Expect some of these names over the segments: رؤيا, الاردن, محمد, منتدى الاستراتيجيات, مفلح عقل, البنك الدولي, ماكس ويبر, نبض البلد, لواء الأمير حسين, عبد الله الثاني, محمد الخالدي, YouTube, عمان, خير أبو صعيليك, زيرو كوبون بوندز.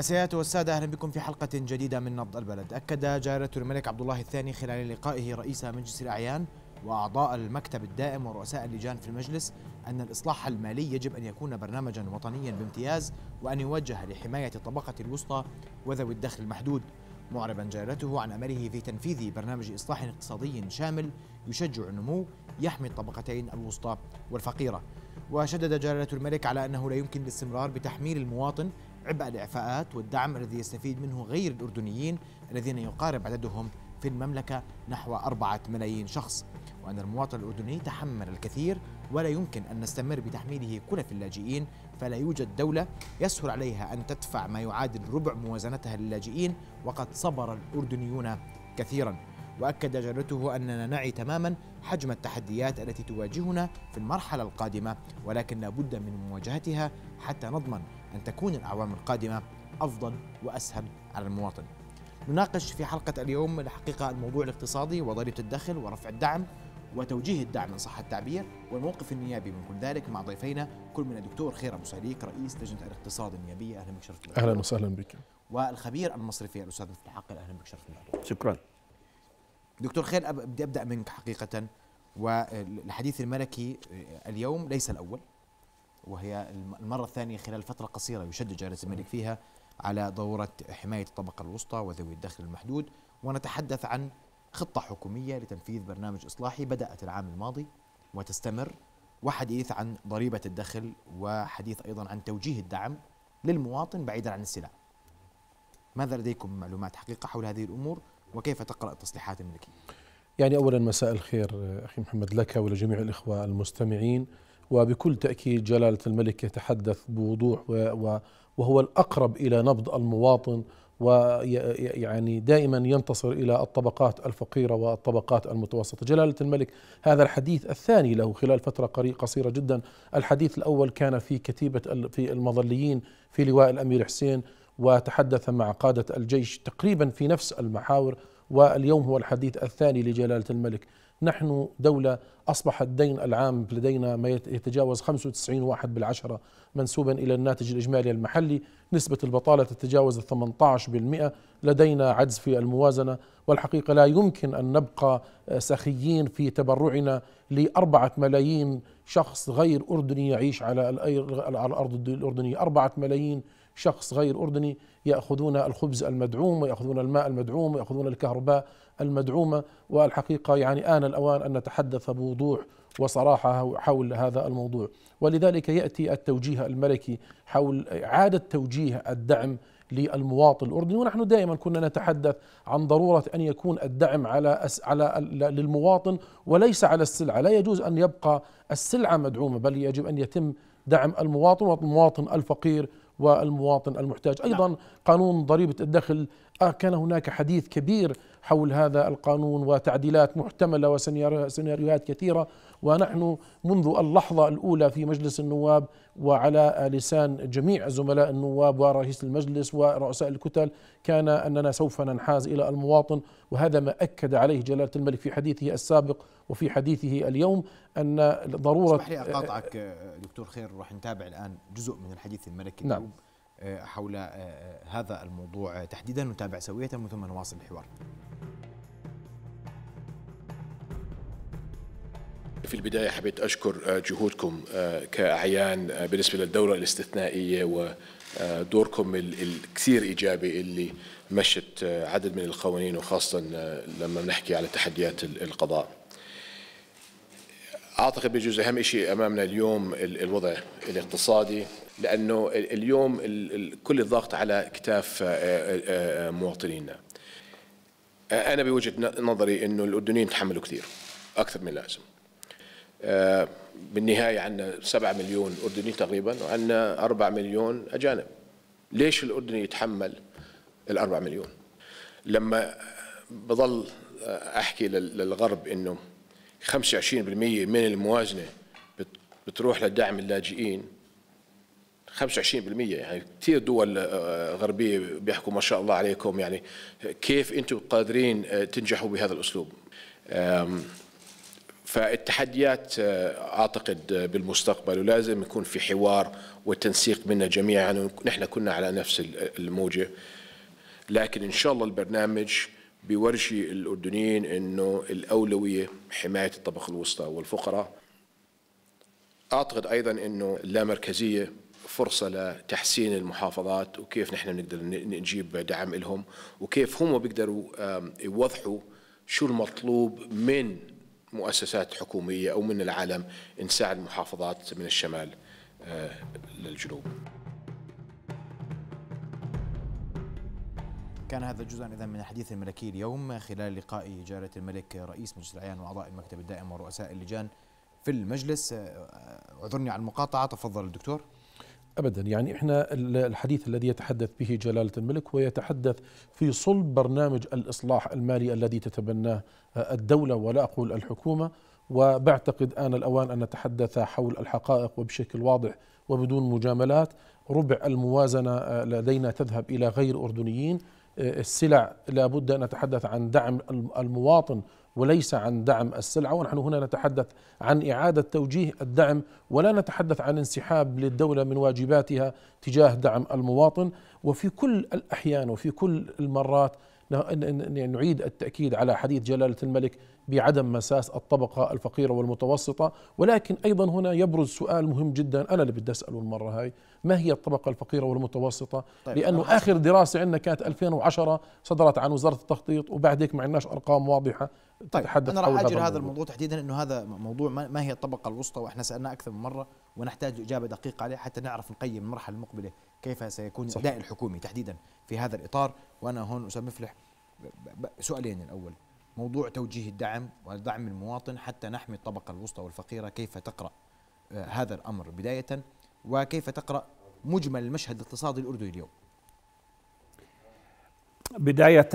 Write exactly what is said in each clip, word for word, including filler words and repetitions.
السيدات والسادة، أهلا بكم في حلقة جديدة من نبض البلد. أكد جلالة الملك عبد الله الثاني خلال لقائه رئيس مجلس الأعيان وأعضاء المكتب الدائم ورؤساء اللجان في المجلس أن الإصلاح المالي يجب أن يكون برنامجا وطنيا بامتياز، وأن يوجه لحماية الطبقة الوسطى وذوي الدخل المحدود، معربا جلالته عن أمله في تنفيذ برنامج إصلاح اقتصادي شامل يشجع النمو، يحمي الطبقتين الوسطى والفقيرة. وشدد جلالة الملك على أنه لا يمكن الاستمرار بتحميل المواطن عبء الإعفاءات والدعم الذي يستفيد منه غير الأردنيين الذين يقارب عددهم في المملكة نحو أربعة ملايين شخص، وأن المواطن الأردني تحمل الكثير ولا يمكن أن نستمر بتحميله كلف اللاجئين، فلا يوجد دولة يسهل عليها أن تدفع ما يعادل ربع موازنتها للاجئين، وقد صبر الأردنيون كثيرا. وأكد جلالته أننا نعي تماما حجم التحديات التي تواجهنا في المرحلة القادمة، ولكن لا بد من مواجهتها حتى نضمن أن تكون الأعوام القادمة أفضل وأسهل على المواطن. نناقش في حلقة اليوم الحقيقة الموضوع الاقتصادي وضريبة الدخل ورفع الدعم وتوجيه الدعم إن صح التعبير والموقف النيابي من كل ذلك مع ضيفينا، كل من الدكتور خير أبو صعيليك رئيس لجنة الاقتصاد النيابية، أهلا بك شرفنا. أهلا وسهلا بك. والخبير المصرفي الأستاذ مفلح عقل، أهلا بك شرفنا. شكرا. دكتور خير، بدي أبدأ منك حقيقة، والحديث الملكي اليوم ليس الأول، وهي المرة الثانية خلال فترة قصيرة يشدد جلالة الملك فيها على ضرورة حماية الطبقة الوسطى وذوي الدخل المحدود، ونتحدث عن خطة حكومية لتنفيذ برنامج إصلاحي بدأت العام الماضي وتستمر، وحديث عن ضريبة الدخل، وحديث أيضا عن توجيه الدعم للمواطن بعيدا عن السلع. ماذا لديكم من معلومات حقيقة حول هذه الأمور، وكيف تقرأ التصريحات الملكية؟ يعني أولا مساء الخير أخي محمد لك ولجميع الإخوة المستمعين. وبكل تأكيد جلالة الملك يتحدث بوضوح وهو الأقرب إلى نبض المواطن، ويعني دائما ينتصر إلى الطبقات الفقيرة والطبقات المتوسطة. جلالة الملك هذا الحديث الثاني له خلال فترة قصيرة جدا، الحديث الأول كان في كتيبة في المظليين في لواء الأمير حسين، وتحدث مع قادة الجيش تقريبا في نفس المحاور، واليوم هو الحديث الثاني لجلالة الملك. نحن دولة أصبح الدين العام لدينا ما يتجاوز خمسة وتسعين واحد بالعشرة منسوبا إلى الناتج الإجمالي المحلي، نسبة البطالة تتجاوز ثمانية عشر بالمئة، لدينا عجز في الموازنة، والحقيقة لا يمكن أن نبقى سخيين في تبرعنا لأربعة ملايين شخص غير أردني يعيش على الأرض الأردنية. أربعة ملايين شخص غير أردني يأخذون الخبز المدعوم، ويأخذون الماء المدعوم، ويأخذون الكهرباء المدعومة. والحقيقة يعني آن الأوان أن نتحدث بوضوح وصراحة حول هذا الموضوع، ولذلك يأتي التوجيه الملكي حول إعادة توجيه الدعم للمواطن الأردني. ونحن دائما كنا نتحدث عن ضرورة أن يكون الدعم على على للمواطن وليس على السلعة، لا يجوز أن يبقى السلعة مدعومة، بل يجب أن يتم دعم المواطن والمواطن الفقير والمواطن المحتاج. أيضا قانون ضريبة الدخل كان هناك حديث كبير حول هذا القانون وتعديلات محتملة وسيناريوهات كثيرة، ونحن منذ اللحظة الأولى في مجلس النواب وعلى لسان جميع زملاء النواب ورئيس المجلس ورؤساء الكتل كان أننا سوف ننحاز إلى المواطن، وهذا ما أكد عليه جلالة الملك في حديثه السابق وفي حديثه اليوم أن ضرورة. اسمح لي أقاطعك دكتور خير، راح نتابع الآن جزء من الحديث الملكي. نعم. حول هذا الموضوع تحديدا نتابع سوية ثم نواصل الحوار. في البداية حبيت أشكر جهودكم كأعيان بالنسبة للدورة الاستثنائية ودوركم الكثير إيجابي اللي مشت عدد من القوانين، وخاصة لما نحكي على تحديات القضاء. أعتقد بجوز أهم شيء أمامنا اليوم الوضع الاقتصادي، لأنه اليوم كل الضغط على كتاف مواطنينا. أنا بوجهة نظري أنه الأردنيين تحملوا كثير أكثر من اللازم. بالنهاية عندنا سبعة مليون أردني تقريبا، وعندنا أربعة مليون أجانب. ليش الأردني يتحمل الأربعة مليون؟ لما بضل أحكي للغرب أنه خمسة وعشرين بالمئة من الموازنة بتروح لدعم اللاجئين، خمسة وعشرين بالمئة يعني كثير دول غربية بيحكوا ما شاء الله عليكم، يعني كيف أنتم قادرين تنجحوا بهذا الأسلوب؟ فالتحديات أعتقد بالمستقبل، ولازم يكون في حوار وتنسيق بيننا جميعا، يعني نحن كنا على نفس الموجة، لكن إن شاء الله البرنامج بيورجي الأردنيين أنه الأولوية حماية الطبقة الوسطى والفقراء. أعتقد أيضا أنه اللامركزية فرصة لتحسين المحافظات، وكيف نحن نقدر نجيب دعم لهم، وكيف هم بيقدروا يوضحوا شو المطلوب من مؤسسات حكومية أو من العالم نساعد المحافظات من الشمال للجنوب. كان هذا جزءا إذن من الحديث الملكي اليوم خلال لقاء جلالة الملك رئيس مجلس الأعيان وأعضاء المكتب الدائم ورؤساء اللجان في المجلس. أعذرني عن المقاطعة، تفضل الدكتور. أبدا، يعني إحنا الحديث الذي يتحدث به جلالة الملك ويتحدث في صلب برنامج الإصلاح المالي الذي تتبناه الدولة ولا أقول الحكومة، وبعتقد آن الأوان أن نتحدث حول الحقائق وبشكل واضح وبدون مجاملات. ربع الموازنة لدينا تذهب إلى غير أردنيين، السلع لابد أن نتحدث عن دعم المواطن وليس عن دعم السلعة، ونحن هنا نتحدث عن إعادة توجيه الدعم ولا نتحدث عن انسحاب للدولة من واجباتها تجاه دعم المواطن. وفي كل الأحيان وفي كل المرات نعيد التأكيد على حديث جلالة الملك بعدم مساس الطبقة الفقيرة والمتوسطة، ولكن أيضا هنا يبرز سؤال مهم جدا، أنا اللي بدي أسأله المرة هاي، ما هي الطبقة الفقيرة والمتوسطة؟ طيب، لأنه آخر دراسة عندنا كانت ألفين وعشرة صدرت عن وزارة التخطيط، وبعد هيك ما عندناش أرقام واضحة. طيب، أنا راح أجل هذا الموضوع تحديدا، أنه هذا موضوع ما هي الطبقة الوسطى، وإحنا سألنا أكثر من مرة ونحتاج إجابة دقيقة عليه حتى نعرف نقيم المرحلة المقبلة كيف سيكون الأداء الحكومي تحديدا في هذا الإطار. وأنا هون أستاذ مفلح، سؤالين، الأول موضوع توجيه الدعم ودعم المواطن حتى نحمي الطبقة الوسطى والفقيرة، كيف تقرأ هذا الأمر بداية، وكيف تقرأ مجمل المشهد الاقتصادي الأردني اليوم؟ بداية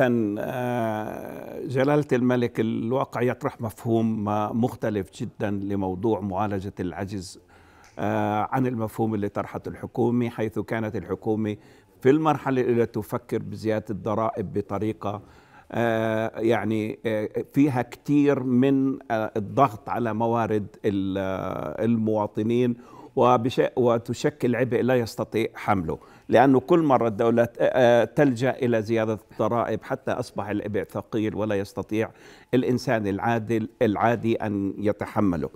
جلالة الملك الواقع يطرح مفهوم مختلف جدا لموضوع معالجة العجز عن المفهوم اللي طرحته الحكومة، حيث كانت الحكومة في المرحلة التي تفكر بزيادة الضرائب بطريقة يعني فيها كثير من الضغط على موارد المواطنين وتشكل عبء لا يستطيع حمله، لأنه كل مرة الدولة تلجأ إلى زيادة الضرائب حتى أصبح العبء ثقيل ولا يستطيع الإنسان العادل العادي أن يتحمله.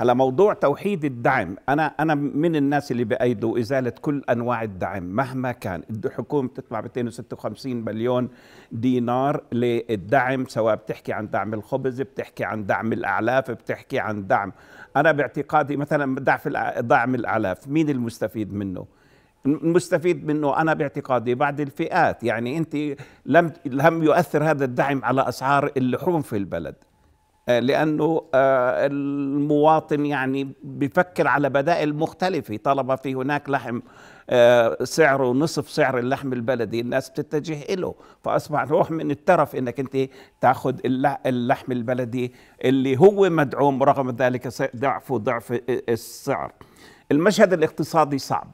هلا موضوع توحيد الدعم، أنا أنا من الناس اللي بأيدوا إزالة كل أنواع الدعم مهما كان، الحكومة بتدفع مئتين وستة وخمسين مليون دينار للدعم، سواء بتحكي عن دعم الخبز، بتحكي عن دعم الأعلاف، بتحكي عن دعم، أنا باعتقادي مثلا دعم الأعلاف مين المستفيد منه؟ المستفيد منه أنا باعتقادي بعض الفئات، يعني أنت لم لم يؤثر هذا الدعم على أسعار اللحوم في البلد، لأنه المواطن يعني بفكر على بدائل مختلفة، طالما في هناك لحم سعره نصف سعر اللحم البلدي الناس بتتجه له، فأصبح روح من الترف أنك أنت تأخذ اللحم البلدي اللي هو مدعوم رغم ذلك ضعف ضعف السعر. المشهد الاقتصادي صعب،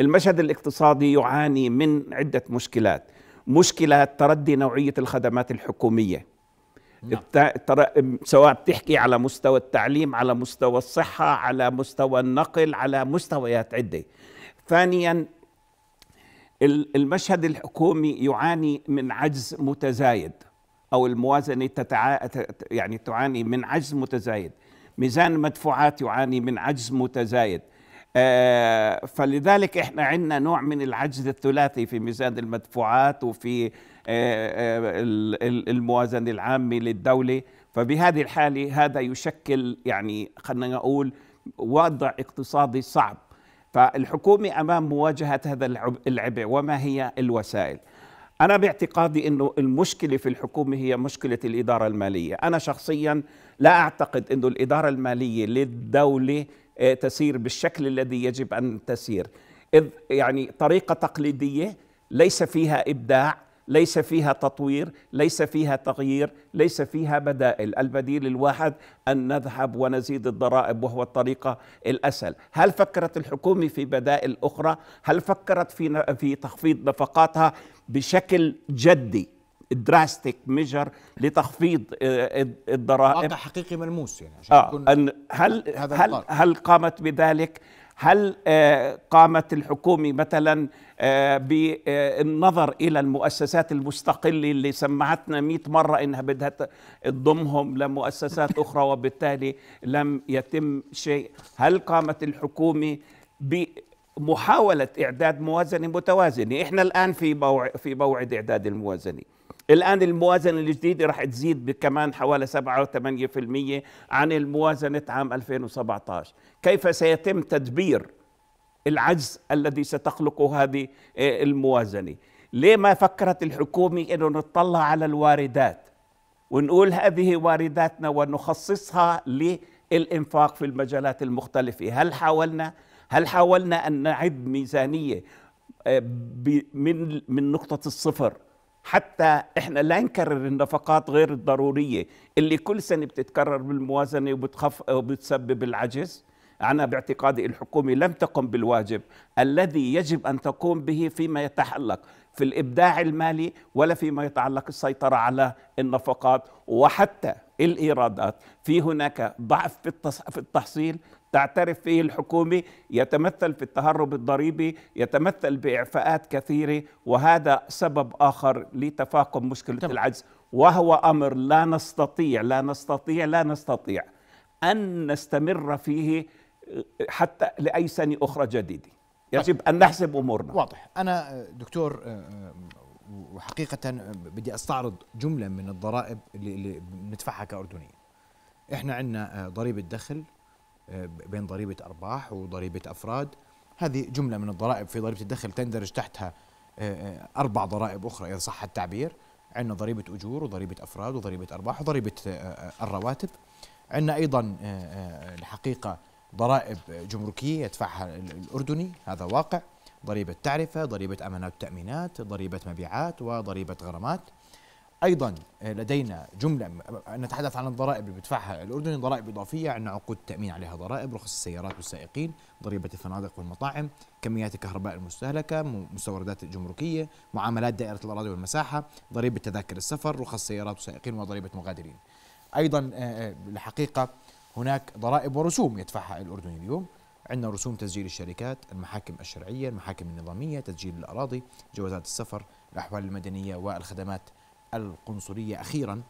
المشهد الاقتصادي يعاني من عدة مشكلات، مشكلة تردي نوعية الخدمات الحكومية، سواء بتحكي على مستوى التعليم، على مستوى الصحة، على مستوى النقل، على مستويات عدة. ثانيا المشهد الحكومي يعاني من عجز متزايد، أو الموازنة تتع... يعني تعاني من عجز متزايد، ميزان المدفوعات يعاني من عجز متزايد، آه فلذلك احنا عندنا نوع من العجز الثلاثي في ميزان المدفوعات وفي الموازنة العامة للدولة. فبهذه الحالة هذا يشكل يعني خلينا نقول وضع اقتصادي صعب، فالحكومة أمام مواجهة هذا العبء، وما هي الوسائل؟ أنا باعتقادي أنه المشكلة في الحكومة هي مشكلة الإدارة المالية. أنا شخصيا لا أعتقد أنه الإدارة المالية للدولة تسير بالشكل الذي يجب أن تسير، إذ يعني طريقة تقليدية ليس فيها إبداع، ليس فيها تطوير، ليس فيها تغيير، ليس فيها بدائل، البديل الواحد أن نذهب ونزيد الضرائب وهو الطريقة الأسهل. هل فكرت الحكومة في بدائل أخرى؟ هل فكرت في في تخفيض نفقاتها بشكل جدي دراستيك ميجر لتخفيض الضرائب، واقع حقيقي ملموس يعني عشان آه أن هل هل هل قامت بذلك؟ هل قامت الحكومة مثلا بالنظر إلى المؤسسات المستقلة اللي سمعتنا مئة مرة إنها بدها تضمهم لمؤسسات أخرى وبالتالي لم يتم شيء؟ هل قامت الحكومة بمحاولة إعداد موازنة متوازنة؟ إحنا الآن في في موعد إعداد الموازنة. الآن الموازنة الجديدة رح تزيد بكمان حوالي سبعة وثمانية بالمئة عن الموازنة عام ألفين وسبعطعش. كيف سيتم تدبير العجز الذي ستخلقه هذه الموازنة؟ ليه ما فكرت الحكومة أنه نطلع على الواردات ونقول هذه وارداتنا ونخصصها للإنفاق في المجالات المختلفة؟ هل حاولنا هل حاولنا أن نعد ميزانية من من نقطة الصفر حتى احنا لا نكرر النفقات غير الضروريه اللي كل سنه بتتكرر بالموازنه وبتخف وبتسبب العجز؟ انا باعتقادي الحكومه لم تقم بالواجب الذي يجب ان تقوم به فيما يتعلق في الابداع المالي ولا فيما يتعلق السيطره على النفقات وحتى الايرادات. في هناك ضعف في التحصيل تعترف فيه الحكومة، يتمثل في التهرب الضريبي، يتمثل بإعفاءات كثيرة، وهذا سبب آخر لتفاقم مشكلة طبعا. العجز، وهو أمر لا نستطيع لا نستطيع لا نستطيع أن نستمر فيه حتى لأي سنة أخرى جديدة. يجب طبعا. أن نحسب أمورنا. واضح. أنا دكتور وحقيقة بدي أستعرض جملة من الضرائب اللي بندفعها كأردنيين. إحنا عندنا ضريبة دخل، بين ضريبة أرباح وضريبة أفراد، هذه جملة من الضرائب. في ضريبة الدخل تندرج تحتها أربع ضرائب أخرى إذا صح التعبير، عندنا ضريبة أجور وضريبة أفراد وضريبة أرباح وضريبة الرواتب. عندنا أيضا الحقيقة ضرائب جمركية يدفعها الأردني، هذا واقع، ضريبة تعرفة، ضريبة أمانات وتأمينات، ضريبة مبيعات وضريبة غرامات. أيضا لدينا جملة، نتحدث عن الضرائب اللي بدفعها الأردن، ضرائب إضافية، عندنا عقود التأمين عليها ضرائب، رخص السيارات والسائقين، ضريبة الفنادق والمطاعم، كميات الكهرباء المستهلكة، مستوردات الجمركية، معاملات دائرة الأراضي والمساحة، ضريبة تذاكر السفر، رخص السيارات والسائقين، وضريبة مغادرين. أيضا الحقيقة هناك ضرائب ورسوم يدفعها الأردن اليوم، عندنا رسوم تسجيل الشركات، المحاكم الشرعية، المحاكم النظامية، تسجيل الأراضي، جوازات السفر، الأحوال المدنية والخدمات القنصلية. أخيرا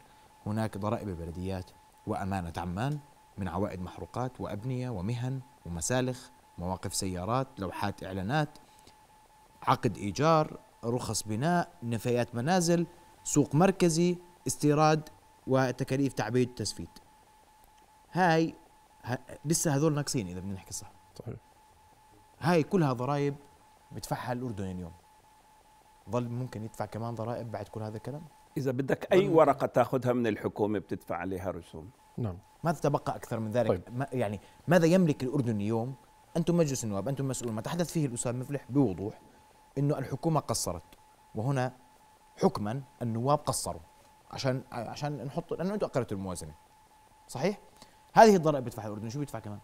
هناك ضرائب البلديات وأمانة عمان من عوائد محروقات وأبنية ومهن ومسالخ، مواقف سيارات، لوحات إعلانات، عقد إيجار، رخص بناء، نفايات منازل، سوق مركزي، استيراد، وتكاليف تعبيد وتسفيد. هاي ه... لسه هذول ناقصين إذا بدنا نحكي صح. طيب. هاي كلها ضرائب بدفعها الأردن اليوم. ظل ممكن يدفع كمان ضرائب بعد كل هذا الكلام؟ إذا بدك أي ورقة تأخذها من الحكومة بتدفع عليها رسوم. نعم. ماذا تبقى أكثر من ذلك؟ طيب. ما يعني ماذا يملك الأردن اليوم؟ أنتم مجلس النواب، أنتم مسؤولون، ما تحدث فيه الأستاذ مفلح بوضوح إنه الحكومة قصرت، وهنا حكما النواب قصروا عشان عشان نحط، لأنه أنتم أقرتوا الموازنة. صحيح؟ هذه الضرائب بدفعها الأردن، شو بيدفع كمان؟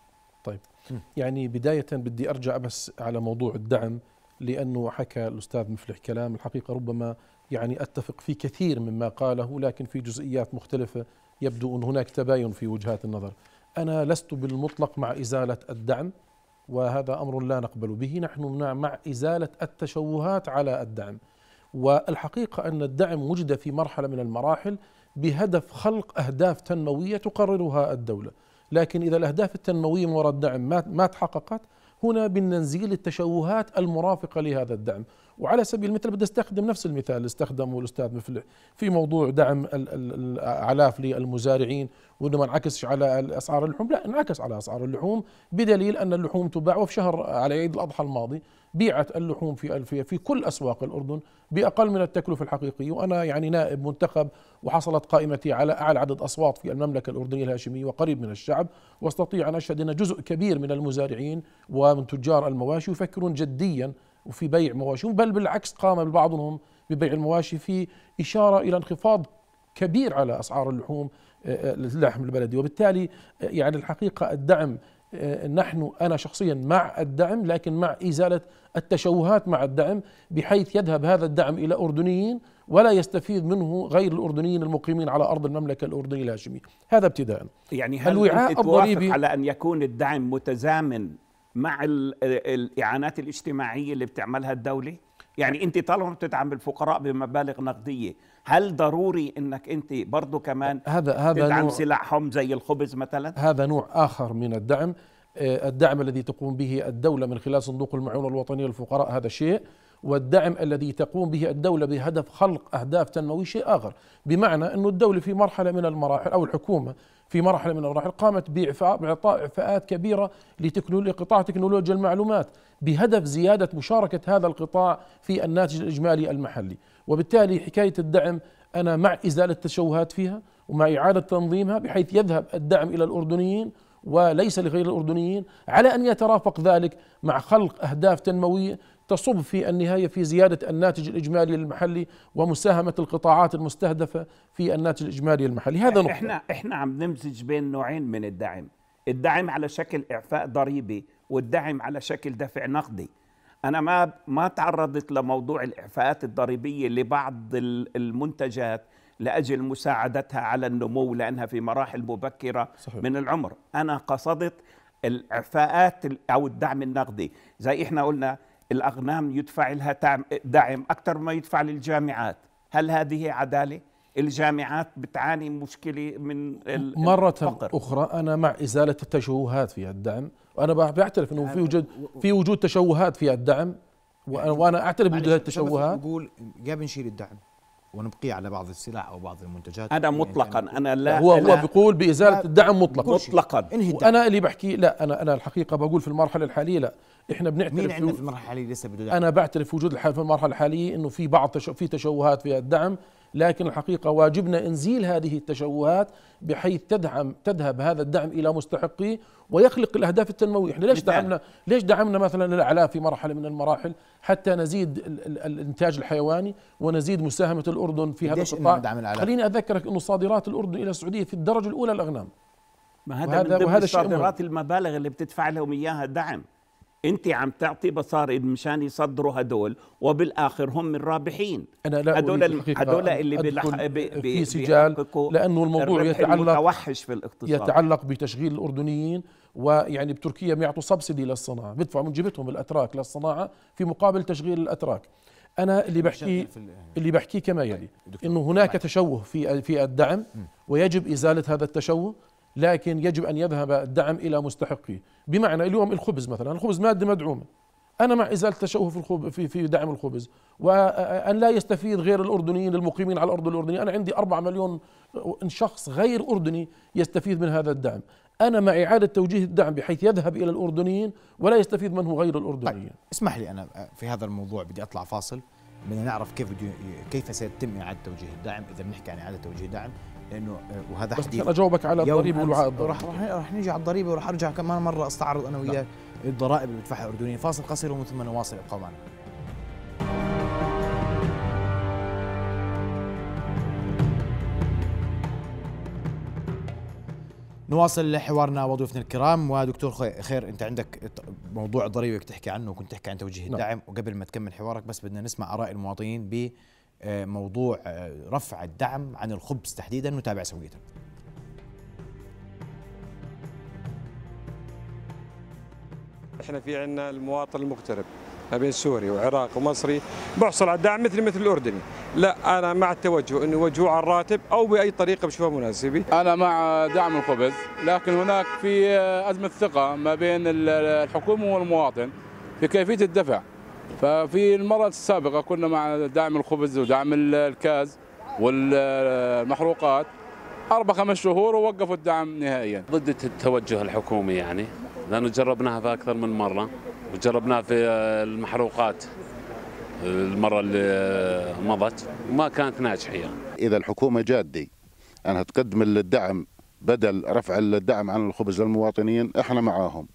طيب. م. يعني بداية بدي أرجع بس على موضوع الدعم، لأنه حكى الأستاذ مفلح كلام الحقيقة ربما يعني أتفق في كثير مما قاله، لكن في جزئيات مختلفة يبدو أن هناك تباين في وجهات النظر. أنا لست بالمطلق مع إزالة الدعم، وهذا أمر لا نقبل به، نحن مع إزالة التشوهات على الدعم. والحقيقة أن الدعم وجد في مرحلة من المراحل بهدف خلق أهداف تنموية تقررها الدولة، لكن إذا الأهداف التنموية من وراء الدعم ما تحققت، هنا بننزيل التشوهات المرافقة لهذا الدعم. وعلى سبيل المثال بدي استخدم نفس المثال اللي استخدمه الأستاذ مفلح في موضوع دعم الأعلاف للمزارعين، وإنه ما انعكسش على أسعار اللحوم. لا، انعكس على أسعار اللحوم، بدليل أن اللحوم تباع، وفي شهر على عيد الأضحى الماضي بيعت اللحوم في ألفية في كل أسواق الأردن بأقل من التكلفة الحقيقية. وأنا يعني نائب منتخب، وحصلت قائمتي على أعلى عدد أصوات في المملكة الأردنية الهاشمية، وقريب من الشعب، واستطيع أن أشهد أن جزء كبير من المزارعين ومن تجار المواشي يفكرون جدياً وفي بيع مواشي، بل بالعكس قام البعض منهم ببيع المواشي في إشارة إلى انخفاض كبير على أسعار اللحوم اللحم البلدي. وبالتالي يعني الحقيقة الدعم، نحن أنا شخصيا مع الدعم، لكن مع إزالة التشوهات مع الدعم، بحيث يذهب هذا الدعم إلى أردنيين ولا يستفيد منه غير الأردنيين المقيمين على أرض المملكة الأردنية الهاشمية. هذا ابتداء. يعني هل الوعاء الضريبي على أن يكون الدعم متزامن مع الإعانات الاجتماعية اللي بتعملها الدولة؟ يعني أنت طالما بتدعم الفقراء بمبالغ نقدية، هل ضروري أنك أنت برضو كمان هذا هذا تدعم سلعهم زي الخبز مثلا؟ هذا نوع آخر من الدعم. الدعم الذي تقوم به الدولة من خلال صندوق المعونة الوطنية للفقراء هذا شيء، والدعم الذي تقوم به الدولة بهدف خلق أهداف تنموية شيء آخر. بمعنى أن الدولة في مرحلة من المراحل أو الحكومة في مرحلة من المراحل قامت بإعطاء إعفاءات كبيرة لقطاع تكنولوجيا المعلومات بهدف زيادة مشاركة هذا القطاع في الناتج الإجمالي المحلي. وبالتالي حكاية الدعم أنا مع إزالة التشوهات فيها ومع إعادة تنظيمها بحيث يذهب الدعم إلى الأردنيين وليس لغير الأردنيين، على أن يترافق ذلك مع خلق أهداف تنموية تصب في النهاية في زيادة الناتج الإجمالي المحلي ومساهمة القطاعات المستهدفة في الناتج الإجمالي المحلي. هذا نقطة. احنا احنا عم نمزج بين نوعين من الدعم، الدعم على شكل إعفاء ضريبي والدعم على شكل دفع نقدي. انا ما ما تعرضت لموضوع الإعفاءات الضريبية لبعض المنتجات لأجل مساعدتها على النمو لأنها في مراحل مبكرة صحيح. من العمر. أنا قصدت الإعفاءات أو الدعم النقدي، زي إحنا قلنا الأغنام يدفع لها دعم أكثر ما يدفع للجامعات. هل هذه عدالة؟ الجامعات بتعاني مشكلة من مرة الفقر. أخرى أنا مع إزالة التشوهات في الدعم، وأنا بعترف أنه في وجود في وجود تشوهات في الدعم، وأنا أعترف بوجود هذه التشوهات. بقول يا بنشيل الدعم ونبقي على بعض السلع او بعض المنتجات. انا مطلقا انا لا هو لا هو بيقول بازاله الدعم مطلقا مطلقا. وانا اللي بحكي لا، انا انا الحقيقه بقول في المرحله الحاليه لا، احنا بنعترف مين عندنا في المرحله الحاليه لسه بده دعم. انا بعترف وجود الحال في المرحله الحاليه انه في بعض تشو في تشوهات في الدعم، لكن الحقيقه واجبنا انزيل هذه التشوهات بحيث تدعم تذهب هذا الدعم الى مستحقيه ويخلق الاهداف التنمويه. احنا ليش دعمنا ليش دعمنا مثلا الاعلاف في مرحله من المراحل حتى نزيد الانتاج الحيواني ونزيد مساهمه الاردن في هذا القطاع؟ خليني اذكرك انه صادرات الاردن الى السعوديه في الدرجه الاولى الاغنام. ما هذا وهذا, وهذا صادرات المبالغ اللي بتدفع لهم اياها دعم، انت عم تعطي بصارد مشان يصدروا هدول وبالاخر هم الرابحين. انا لا هدول هدول اللي في سجال، لانه الموضوع يتعلق متوحش في الاقتصاد، يتعلق بتشغيل الاردنيين. ويعني بتركيا بيعطوا سبسيدي للصناعه، بيدفعوا من جيبتهم الاتراك للصناعه في مقابل تشغيل الاتراك. انا اللي بحكي اللي بحكيه كما يلي، انه هناك تشوه في في الدعم ويجب ازاله هذا التشوه، لكن يجب أن يذهب الدعم إلى مستحقيه. بمعنى اليوم الخبز مثلا، الخبز مادة مدعومة، أنا مع إزالة التشوه في, في في دعم الخبز، وأن لا يستفيد غير الأردنيين المقيمين على الأرض الأردنية. أنا عندي أربعة مليون شخص غير أردني يستفيد من هذا الدعم، أنا مع إعادة توجيه الدعم بحيث يذهب إلى الأردنيين ولا يستفيد منه غير الأردنيين. طيب. اسمح لي أنا في هذا الموضوع بدي أطلع فاصل، بدنا نعرف كيف كيف سيتم إعادة توجيه الدعم إذا بنحكي عن إعادة توجيه الدعم، لانه وهذا حديث. بس اجاوبك على الضريبه والوعاء الضريبي، رح رح نيجي على الضريبه وراح ارجع كمان مره استعرض انا وياك الضرائب اللي بدفعها الاردنيين. فاصل قصير ومن ثم نواصل، ابقوا معنا. نواصل حوارنا وضيوفنا الكرام. ودكتور خير، انت عندك موضوع الضريبه بدك تحكي عنه، وكنت تحكي عن توجيه الدعم. وقبل ما تكمل حوارك بس بدنا نسمع اراء المواطنين ب موضوع رفع الدعم عن الخبز تحديدا، نتابع سويته. احنا في عندنا المواطن المغترب ما بين سوري وعراق ومصري بحصل على الدعم مثل مثل الاردني. لا، انا مع التوجه انه يوجهوه على الراتب او باي طريقه بشوفها مناسبه. انا مع دعم الخبز، لكن هناك في ازمه ثقه ما بين الحكومه والمواطن في كيفيه الدفع. ففي المرة السابقة كنا مع دعم الخبز ودعم الكاز والمحروقات أربع خمس شهور ووقفوا الدعم نهائيا. ضد التوجه الحكومي يعني، لأنه جربناها في أكثر من مرة، وجربناها في المحروقات المرة اللي مضت وما كانت ناجحة يعني. إذا الحكومة جادة أنها تقدم الدعم بدل رفع الدعم عن الخبز للمواطنين احنا معاهم.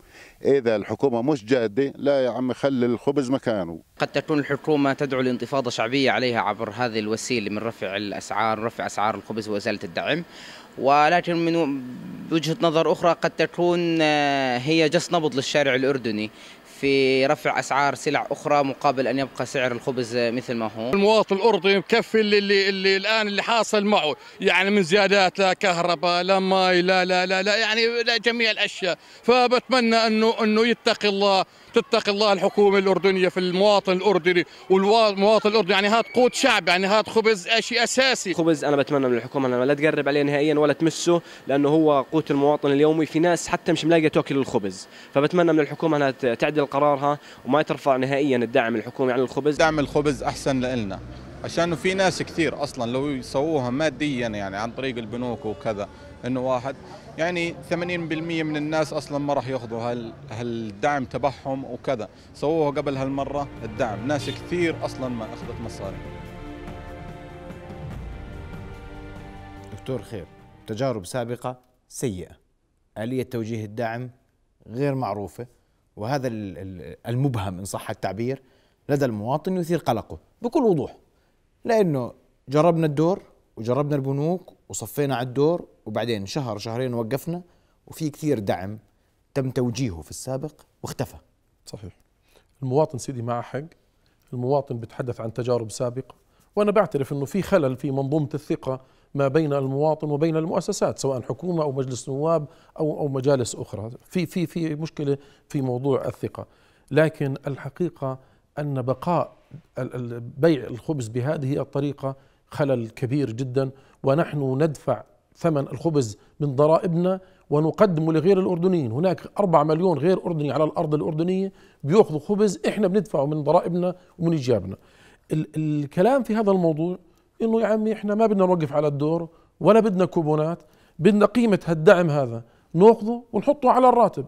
اذا الحكومه مش جاده لا يا عم، خلي الخبز مكانه. قد تكون الحكومه تدعو لانتفاضه شعبيه عليها عبر هذه الوسيله من رفع الاسعار، رفع اسعار الخبز وازاله الدعم، ولكن من وجهه نظر اخرى قد تكون هي جس نبض للشارع الاردني في رفع أسعار سلع أخرى مقابل أن يبقى سعر الخبز مثل ما هو. المواطن الأردني مكفي اللي, اللي, اللي الآن اللي حاصل معه، يعني من زيادات لا كهرباء لا ماي لا لا لا, لا يعني لا جميع الأشياء. فبتمنى أنه أنه يتقي الله، تتقي الله الحكومة الأردنية في المواطن الأردني، والمواطن الأردني يعني هذا قوت شعب، يعني هذا خبز شيء أساسي. خبز أنا بتمنى من الحكومة أنا لا تقرب عليه نهائيا ولا تمسه، لأنه هو قوت المواطن اليومي. في ناس حتى مش ملاقية تاكل الخبز، فبتمنى من الحكومة أنها تعدل قرارها وما ترفع نهائيا الدعم الحكومي عن الخبز. دعم الخبز أحسن لنا، عشان في ناس كثير أصلا لو يسووها ماديا يعني عن طريق البنوك وكذا، إنه واحد يعني ثمانين بالمئة من الناس أصلا ما راح ياخذوا هال هالدعم تبعهم وكذا، سووها قبل هالمرة الدعم، ناس كثير أصلا ما أخذت مصاري. دكتور خير، تجارب سابقة سيئة، آلية توجيه الدعم غير معروفة، وهذا المبهم إن صح التعبير لدى المواطن يثير قلقه بكل وضوح، لأنه جربنا الدور وجربنا البنوك وصفينا على الدور وبعدين شهر شهرين وقفنا، وفي كثير دعم تم توجيهه في السابق واختفى. صحيح، المواطن سيدي معه حق، المواطن بتحدث عن تجارب سابقة، وأنا بعترف أنه في خلل في منظومة الثقة ما بين المواطن وبين المؤسسات، سواء حكومة أو مجلس نواب أو أو مجالس أخرى، في في في مشكلة في موضوع الثقة. لكن الحقيقة أن بقاء بيع الخبز بهذه الطريقة خلل كبير جدا، ونحن ندفع ثمن الخبز من ضرائبنا ونقدمه لغير الأردنيين. هناك أربعة مليون غير أردني على الأرض الأردنية بيأخذوا خبز إحنا بندفعه من ضرائبنا ومن إجيابنا. الكلام في هذا الموضوع إنه يا عمي إحنا ما بدنا نوقف على الدور ولا بدنا كوبونات، بدنا قيمة هالدعم هذا نأخذه ونحطه على الراتب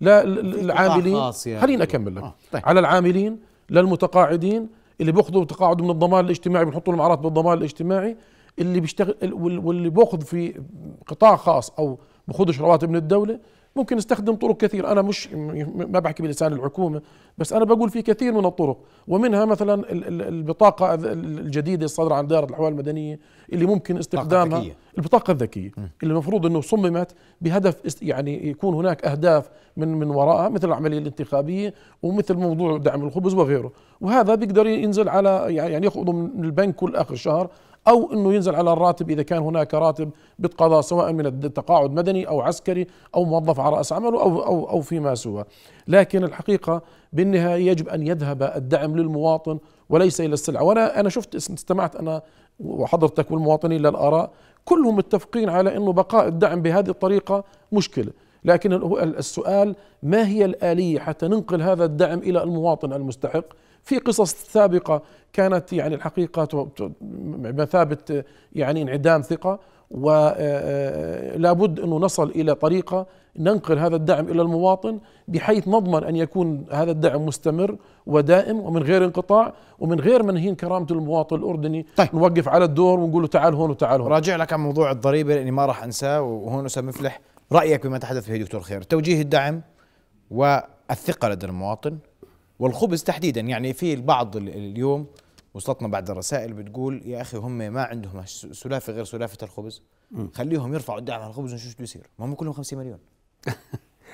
للعاملين. خليني أكمل لك. آه. طيب. على العاملين، للمتقاعدين اللي بيأخذوا تقاعد من الضمان الاجتماعي بنحطوا لهم على راتب الضمان الاجتماعي، اللي بيشتغل واللي بيأخذ في قطاع خاص أو بيأخذش رواتب من الدولة ممكن نستخدم طرق كثير. أنا مش ما بحكي بلسان الحكومة، بس أنا بقول في كثير من الطرق، ومنها مثلا البطاقة الجديدة الصادرة عن دائرة الأحوال المدنية اللي ممكن استخدامها، البطاقة الذكية اللي المفروض أنه صممت بهدف، يعني يكون هناك أهداف من من وراءها، مثل العملية الانتخابية ومثل موضوع دعم الخبز وغيره، وهذا بيقدر ينزل على يعني يأخذه من البنك كل آخر شهر، أو أنه ينزل على الراتب إذا كان هناك راتب بتقضى سواء من التقاعد مدني أو عسكري أو موظف على رأس عمله أو, أو, أو فيما سوى. لكن الحقيقة بالنهاية يجب أن يذهب الدعم للمواطن وليس إلى السلعة. وأنا أنا شفت استمعت أنا وحضرتك والمواطنين للآراء، كلهم متفقين على أنه بقاء الدعم بهذه الطريقة مشكلة، لكن السؤال ما هي الآلية حتى ننقل هذا الدعم إلى المواطن المستحق؟ في قصص سابقة كانت يعني الحقيقة مثابة يعني انعدام ثقة، ولا بد أنه نصل إلى طريقة ننقل هذا الدعم إلى المواطن بحيث نضمن أن يكون هذا الدعم مستمر ودائم ومن غير انقطاع ومن غير ما نهين كرامة المواطن الأردني. طيب. نوقف على الدور ونقول له تعال هون وتعال هون. راجع لك عن موضوع الضريبة لأني ما راح أنساه، وهون أستاذ مفلح رأيك بما تحدث فيه دكتور خير، توجيه الدعم والثقة لدى المواطن والخبز تحديدا. يعني في البعض اليوم وصلتنا بعد الرسائل بتقول يا اخي هم ما عندهم سلافه غير سلافه الخبز، خليهم يرفعوا الدعم على الخبز ونشوف شو بده يصير، ما هم كلهم خمسين مليون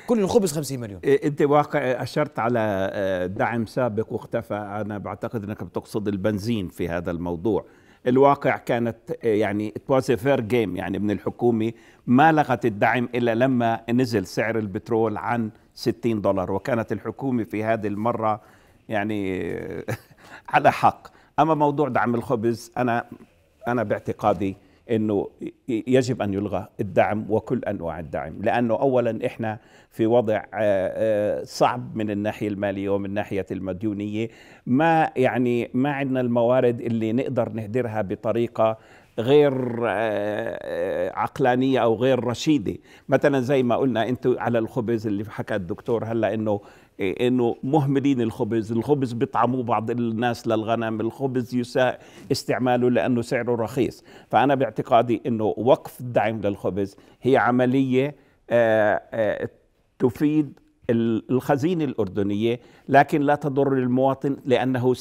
كل الخبز خمسين مليون. انت واقع اشرت على دعم سابق واختفى، انا بعتقد انك بتقصد البنزين في هذا الموضوع. الواقع كانت يعني اتواز فير جيم يعني من الحكومه، ما لغت الدعم الا لما نزل سعر البترول عن ستين دولار، وكانت الحكومه في هذه المره يعني على حق. اما موضوع دعم الخبز انا انا باعتقادي انه يجب ان يلغى الدعم وكل انواع الدعم، لانه اولا احنا في وضع صعب من الناحيه الماليه ومن ناحيه المديونيه، ما يعني ما عندنا الموارد اللي نقدر نهدرها بطريقه غير عقلانيه او غير رشيده. مثلا زي ما قلنا انتم على الخبز اللي حكى الدكتور هلا انه انه مهملين الخبز، الخبز بيطعموه بعض الناس للغنم، الخبز يساء استعماله لانه سعره رخيص، فانا باعتقادي انه وقف الدعم للخبز هي عمليه تفيد الخزينة الأردنية لكن لا تضر المواطن، لانه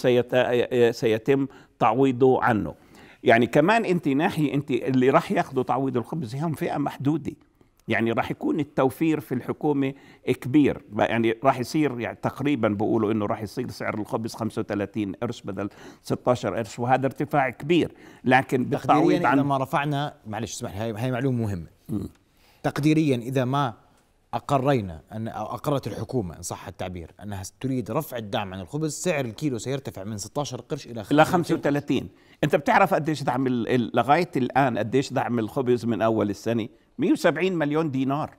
سيتم تعويضه عنه. يعني كمان انت ناحيه انت اللي راح ياخذوا تعويض الخبز هم فئه محدوده، يعني راح يكون التوفير في الحكومة كبير، يعني راح يصير يعني تقريبا بيقولوا انه راح يصير سعر الخبز خمسة وثلاثين قرش بدل ستة عشر قرش، وهذا ارتفاع كبير. لكن بالتعويض يعني عن اذا ما رفعنا، معلش اسمح لي هاي معلومة مهمة، م. تقديريا اذا ما اقرينا ان او اقرت الحكومه ان صح التعبير انها تريد رفع الدعم عن الخبز، سعر الكيلو سيرتفع من ستة عشر قرش الى خمسة وثلاثين. انت بتعرف قديش دعم لغايه الان، قديش دعم الخبز من اول السنه؟ مئة وسبعين مليون دينار،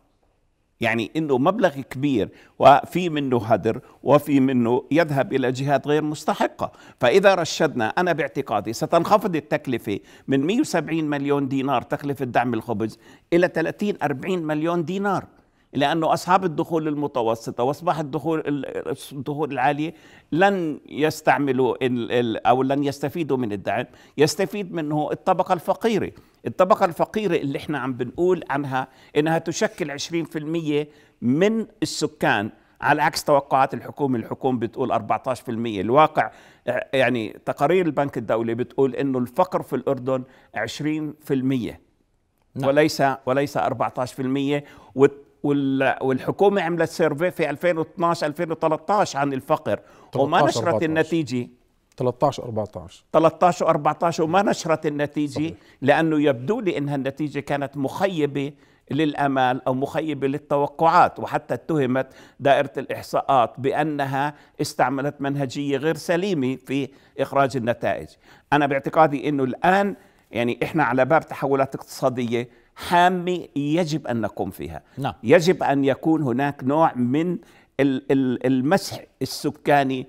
يعني انه مبلغ كبير، وفي منه هدر وفي منه يذهب الى جهات غير مستحقه. فاذا رشدنا، انا باعتقادي ستنخفض التكلفه من مئة وسبعين مليون دينار تكلفه دعم الخبز الى ثلاثين أربعين مليون دينار، لأنه أصحاب الدخول المتوسطة وأصبح الدخول الدخول العالية لن يستعملوا أو لن يستفيدوا من الدعم، يستفيد منه الطبقة الفقيرة. الطبقة الفقيرة اللي احنا عم بنقول عنها إنها تشكل عشرين بالمئة من السكان، على عكس توقعات الحكومة. الحكومة بتقول أربعة عشر بالمئة، الواقع يعني تقارير البنك الدولي بتقول إنه الفقر في الأردن عشرين بالمئة وليس وليس أربعة عشر بالمئة. والحكومة عملت سيرفي في ألفين واثناعش ألفين وثلاثطعش عن الفقر وما نشرت النتيجة. ثلاثطعش وأربعطعش وما نشرت النتيجة. صحيح. لأنه يبدو لي أنها النتيجة كانت مخيبة للأمال أو مخيبة للتوقعات، وحتى اتهمت دائرة الإحصاءات بأنها استعملت منهجية غير سليمة في إخراج النتائج. أنا باعتقادي أنه الآن يعني إحنا على باب تحولات اقتصادية حامة يجب أن نقوم فيها. لا. يجب أن يكون هناك نوع من المسح السكاني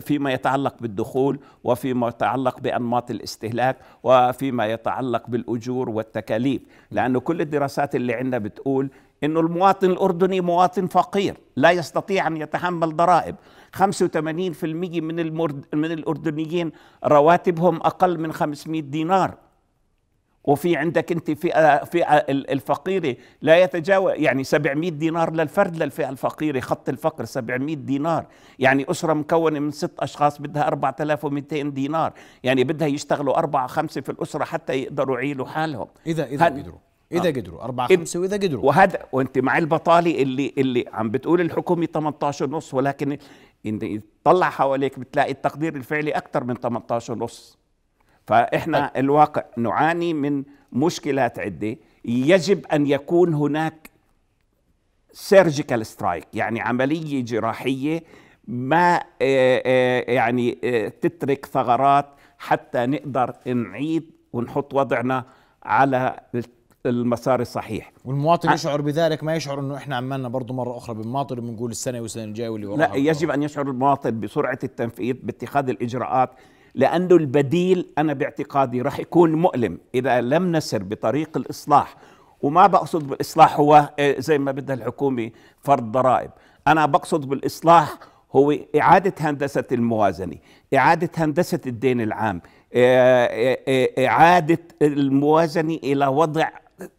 فيما يتعلق بالدخول وفيما يتعلق بأنماط الاستهلاك وفيما يتعلق بالأجور والتكاليف، لأنه كل الدراسات اللي عندنا بتقول إنه المواطن الأردني مواطن فقير لا يستطيع أن يتحمل ضرائب. خمسة وثمانين بالمئة من المرد من الأردنيين رواتبهم أقل من خمسمئة دينار، وفي عندك انت فئه فئه الفقيره لا يتجاوز يعني سبعمئة دينار للفرد للفئه الفقيره، خط الفقر سبعمئة دينار، يعني اسره مكونه من ست اشخاص بدها أربعة آلاف ومئتين دينار، يعني بدها يشتغلوا أربعة خمسة في الاسره حتى يقدروا يعيلوا حالهم. اذا اذا هن... قدروا اذا آه. قدروا أربعة خمسة واذا قدروا. وهذا وانت مع البطاله اللي اللي عم بتقول الحكومه ثمنطعش ونص، ولكن انت تطلع حواليك بتلاقي التقدير الفعلي اكثر من ثمنطعش ونص. فإحنا طيب. الواقع نعاني من مشكلات عدة. يجب أن يكون هناك سيرجيكال سترايك، يعني عملية جراحية ما يعني تترك ثغرات حتى نقدر نعيد ونحط وضعنا على المسار الصحيح، والمواطن يشعر بذلك، ما يشعر انه احنا عمالنا برضه مره اخرى بنماطل وبنقول السنه والسنه الجايه واللي وراها. لا، يجب ان يشعر المواطن بسرعه التنفيذ باتخاذ الاجراءات، لأنه البديل أنا باعتقادي راح يكون مؤلم إذا لم نسر بطريق الإصلاح. وما بقصد بالإصلاح هو زي ما بدها الحكومة فرض ضرائب، أنا بقصد بالإصلاح هو إعادة هندسة الموازنة، إعادة هندسة الدين العام، إعادة الموازنة إلى وضع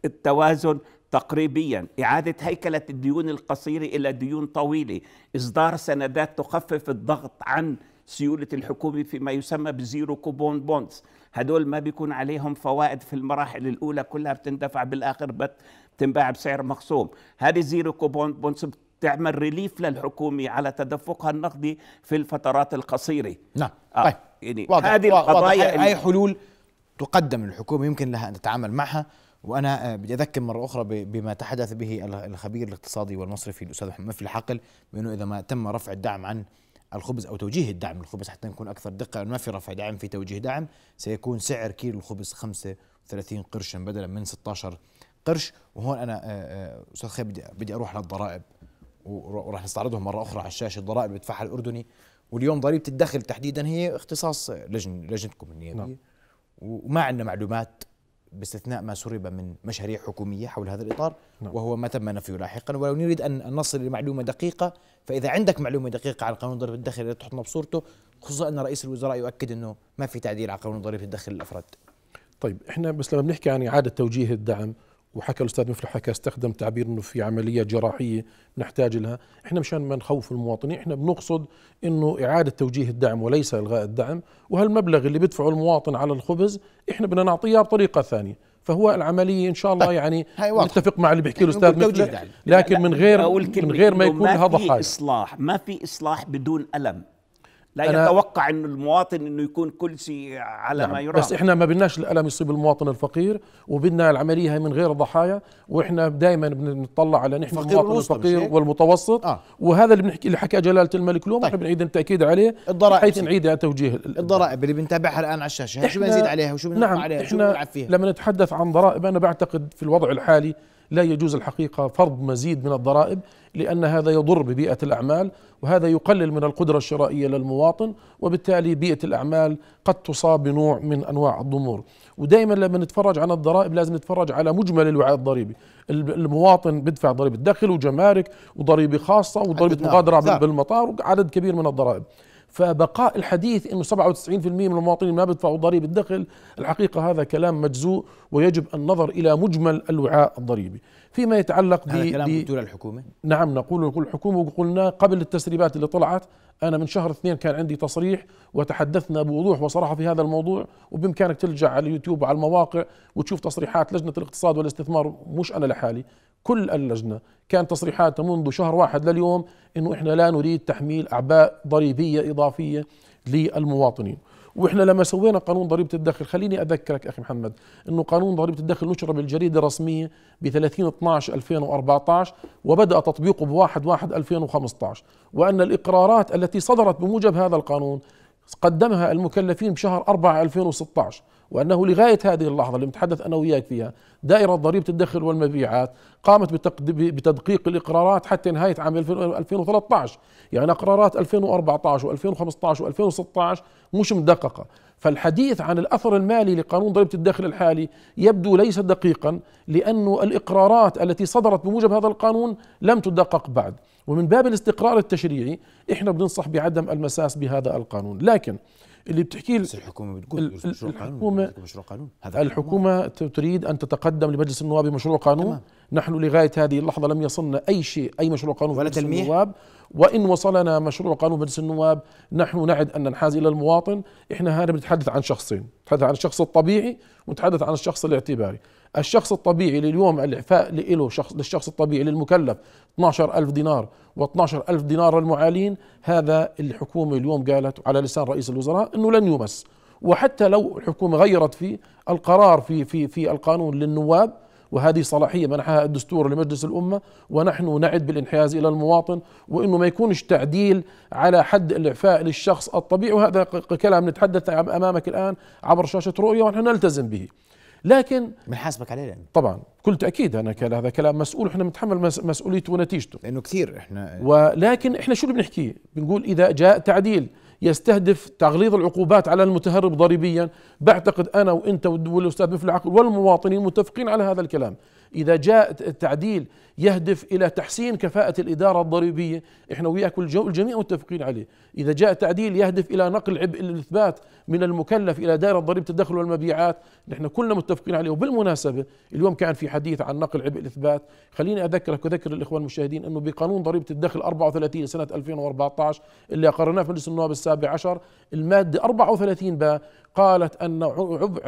التوازن تقريبيا، إعادة هيكلة الديون القصيرة إلى ديون طويلة، إصدار سندات تخفف الضغط عن سيولة الحكومة فيما يسمى بزيرو كوبون بوندز. هدول ما بيكون عليهم فوائد في المراحل الأولى، كلها بتندفع بالآخر بتنباع بسعر مخصوم. هذه زيرو كوبون بوندز بتعمل ريليف للحكومة على تدفقها النقدي في الفترات القصيرة. نعم آه. طيب. يعني واضح. هذه القضايا أي حلول تقدم للحكومة يمكن لها أن تتعامل معها. وأنا بدي أذكر مرة أخرى بما تحدث به الخبير الاقتصادي والمصرفي الأستاذ محمد مفلح عقل، بأنه إذا ما تم رفع الدعم عن الخبز أو توجيه الدعم للخبز حتى نكون أكثر دقة، ما في رفع دعم في توجيه دعم، سيكون سعر كيلو الخبز خمسة وثلاثين قرشا بدلا من ستة عشر قرش. وهون أنا أستاذ خير بدي, بدي أروح للضرائب، وراح نستعرضهم مرة أخرى على الشاشة. الضرائب اللي بدفعها الأردني، واليوم ضريبة الدخل تحديدا هي اختصاص لجن لجنتكم النيابية. نعم. وما عندنا معلومات باستثناء ما سرب من مشاريع حكومية حول هذا الإطار. نعم. وهو ما تم نفيه لاحقا، ولو نريد أن نصل لمعلومة دقيقة، فإذا عندك معلومة دقيقة عن قانون ضريبة الدخل اللي تحطنا بصورته، خصوصا أن رئيس الوزراء يؤكد أنه ما في تعديل على قانون ضريبة الدخل للأفراد. طيب، إحنا بس لما بنحكي عن إعادة توجيه الدعم، وحكى الأستاذ مفلح حكى استخدم تعبير أنه في عملية جراحية نحتاج لها، إحنا مشان ما نخوف المواطنين إحنا بنقصد أنه إعادة توجيه الدعم وليس إلغاء الدعم. وهالمبلغ اللي بدفعه المواطن على الخبز إحنا بدنا نعطيه بطريقة ثانية، فهو العمليه ان شاء الله يعني نتفق مع اللي بيحكي له الاستاذ مفلح، لكن من غير من غير ما يكون لها ضحايا. ما في اصلاح، ما في اصلاح بدون الم. لا يتوقع انه المواطن انه يكون كل شيء على ما يرام، بس احنا ما بدناش الالم يصيب المواطن الفقير، وبدنا العمليه هي من غير ضحايا، واحنا دائما بنطلع على نحن المواطن الفقير والمتوسط آه. وهذا اللي بنحكي اللي حكى جلاله الملك اليوم، طيب. احنا بنعيد التاكيد عليه بحيث نعيد توجيه الضرائب اللي بنتابعها الان على الشاشه، شو بنزيد عليها وشو بنرفع نعم عليها، شو بنلعب فيها. لما نتحدث عن ضرائب انا بعتقد في الوضع الحالي لا يجوز الحقيقة فرض مزيد من الضرائب، لأن هذا يضر ببيئة الأعمال، وهذا يقلل من القدرة الشرائية للمواطن، وبالتالي بيئة الأعمال قد تصاب بنوع من أنواع الضمور. ودائما لما نتفرج عن الضرائب لازم نتفرج على مجمل الوعاء الضريبي. المواطن بدفع ضريبة دخل وجمارك وضريبة خاصة وضريبة مغادرة بالمطار وعدد كبير من الضرائب، فبقاء الحديث انه سبعة وتسعين بالمئة من المواطنين ما بدفعوا ضريبة الدخل، الحقيقة هذا كلام مجزوء، ويجب النظر الى مجمل الوعاء الضريبي. فيما يتعلق ب هذا كلام بتقوله الحكومة؟ نعم نقوله كل الحكومة، وقلنا قبل التسريبات اللي طلعت، انا من شهر اثنين كان عندي تصريح وتحدثنا بوضوح وصراحة في هذا الموضوع، وبامكانك ترجع على اليوتيوب وعلى المواقع وتشوف تصريحات لجنة الاقتصاد والاستثمار، مش انا لحالي، كل اللجنة كان تصريحاتها منذ شهر واحد لليوم إنه إحنا لا نريد تحميل أعباء ضريبية إضافية للمواطنين. وإحنا لما سوينا قانون ضريبة الدخل، خليني أذكرك أخي محمد إنه قانون ضريبة الدخل نشر بالجريدة الرسمية ب ثلاثين اثني عشر ألفين وأربعة عشر وبدأ تطبيقه ب واحد واحد ألفين وخمسة عشر، وأن الإقرارات التي صدرت بموجب هذا القانون قدمها المكلفين بشهر أربعة ألفين وستة عشر، وأنه لغاية هذه اللحظة اللي متحدث أنا وياك فيها دائرة ضريبة الدخل والمبيعات قامت بتدقيق الإقرارات حتى نهاية عام ألفين وثلاثة عشر، يعني إقرارات ألفين وأربعة عشر وألفين وخمسة عشر وألفين وستة عشر مش مدققة، فالحديث عن الأثر المالي لقانون ضريبة الدخل الحالي يبدو ليس دقيقا، لأن الإقرارات التي صدرت بموجب هذا القانون لم تدقق بعد، ومن باب الاستقرار التشريعي إحنا بننصح بعدم المساس بهذا القانون. لكن اللي بتحكيه بس الحكومه بتقول مشروع قانون، مشروع قانون هذا الحكومه تريد ان تتقدم لمجلس النواب بمشروع قانون تمام. نحن لغايه هذه اللحظه لم يصلنا اي شيء، اي مشروع قانون في مجلس النواب، وان وصلنا مشروع قانون مجلس النواب نحن نعد ان ننحاز الى المواطن. احنا هنا بنتحدث عن شخصين، نتحدث عن الشخص الطبيعي ونتحدث عن الشخص الاعتباري. الشخص الطبيعي لليوم الإعفاء له شخص للشخص الطبيعي للمكلف اثني عشر ألف دينار واثني عشر ألف دينار للمعالين، هذا الحكومة اليوم قالت على لسان رئيس الوزراء إنه لن يمس، وحتى لو الحكومة غيرت فيه القرار في في في القانون للنواب، وهذه صلاحية منحها الدستور لمجلس الأمة، ونحن نعد بالانحياز إلى المواطن، وإنه ما يكونش تعديل على حد الإعفاء للشخص الطبيعي، وهذا كلام نتحدث أمامك الآن عبر شاشة رؤية ونحن نلتزم به. لكن بنحاسبك عليه يعني. طبعا كل تاكيد انا كان هذا كلام مسؤول، احنا بنتحمل مسؤوليته ونتيجته لانه كثير احنا، ولكن احنا شو اللي بنحكيه؟ بنقول اذا جاء تعديل يستهدف تغليظ العقوبات على المتهرب ضريبيا، بعتقد انا وانت والاستاذ مفلح عقل والمواطنين متفقين على هذا الكلام. اذا جاء تعديل يهدف الى تحسين كفاءه الاداره الضريبيه، احنا وياك الجميع متفقين عليه. اذا جاء تعديل يهدف الى نقل عبء الاثبات من المكلف الى دائره ضريبه الدخل والمبيعات، نحن كلنا متفقين عليه. وبالمناسبه اليوم كان في حديث عن نقل عبء الاثبات، خليني اذكرك واذكر الاخوان المشاهدين انه بقانون ضريبه الدخل أربعة وثلاثين سنه ألفين وأربعة عشر اللي اقرناه في مجلس النواب السابع عشر، الماده أربعة وثلاثين ب قالت أن عبء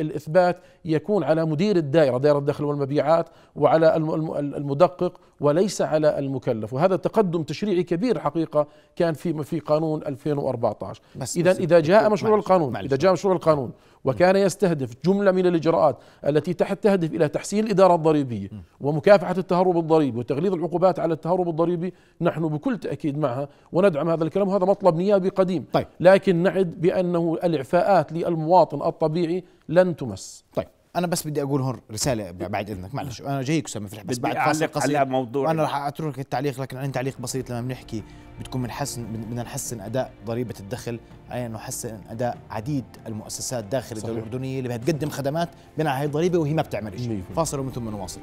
الإثبات يكون على مدير الدائرة دائرة الدخل والمبيعات وعلى المدقق وليس على المكلف، وهذا تقدم تشريعي كبير حقيقة كان في في قانون ألفين وأربعة عشر. إذا إذا جاء مشروع القانون إذا جاء مشروع القانون وكان يستهدف جملة من الإجراءات التي تهدف إلى تحسين الإدارة الضريبية ومكافحة التهرب الضريبي وتغليظ العقوبات على التهرب الضريبي، نحن بكل تأكيد معها وندعم هذا الكلام، وهذا مطلب نيابي قديم. طيب. لكن نعد بأنه الإعفاءات للمواطن الطبيعي لن تمس. طيب أنا بس بدي أقول هون رسالة بعد إذنك، معلش أنا جايك أستاذ مفلح، بس بعد فاصل قصير وأنا راح أترك التعليق، لكن عندي تعليق بسيط. لما بنحكي بتكون بنحسن بدنا نحسن أداء ضريبة الدخل، علينا نحسن أداء عديد المؤسسات داخل الدولة الأردنية اللي بدها تقدم خدمات بناء على هي الضريبة وهي ما بتعمل شيء. فاصل ومن ثم نواصل.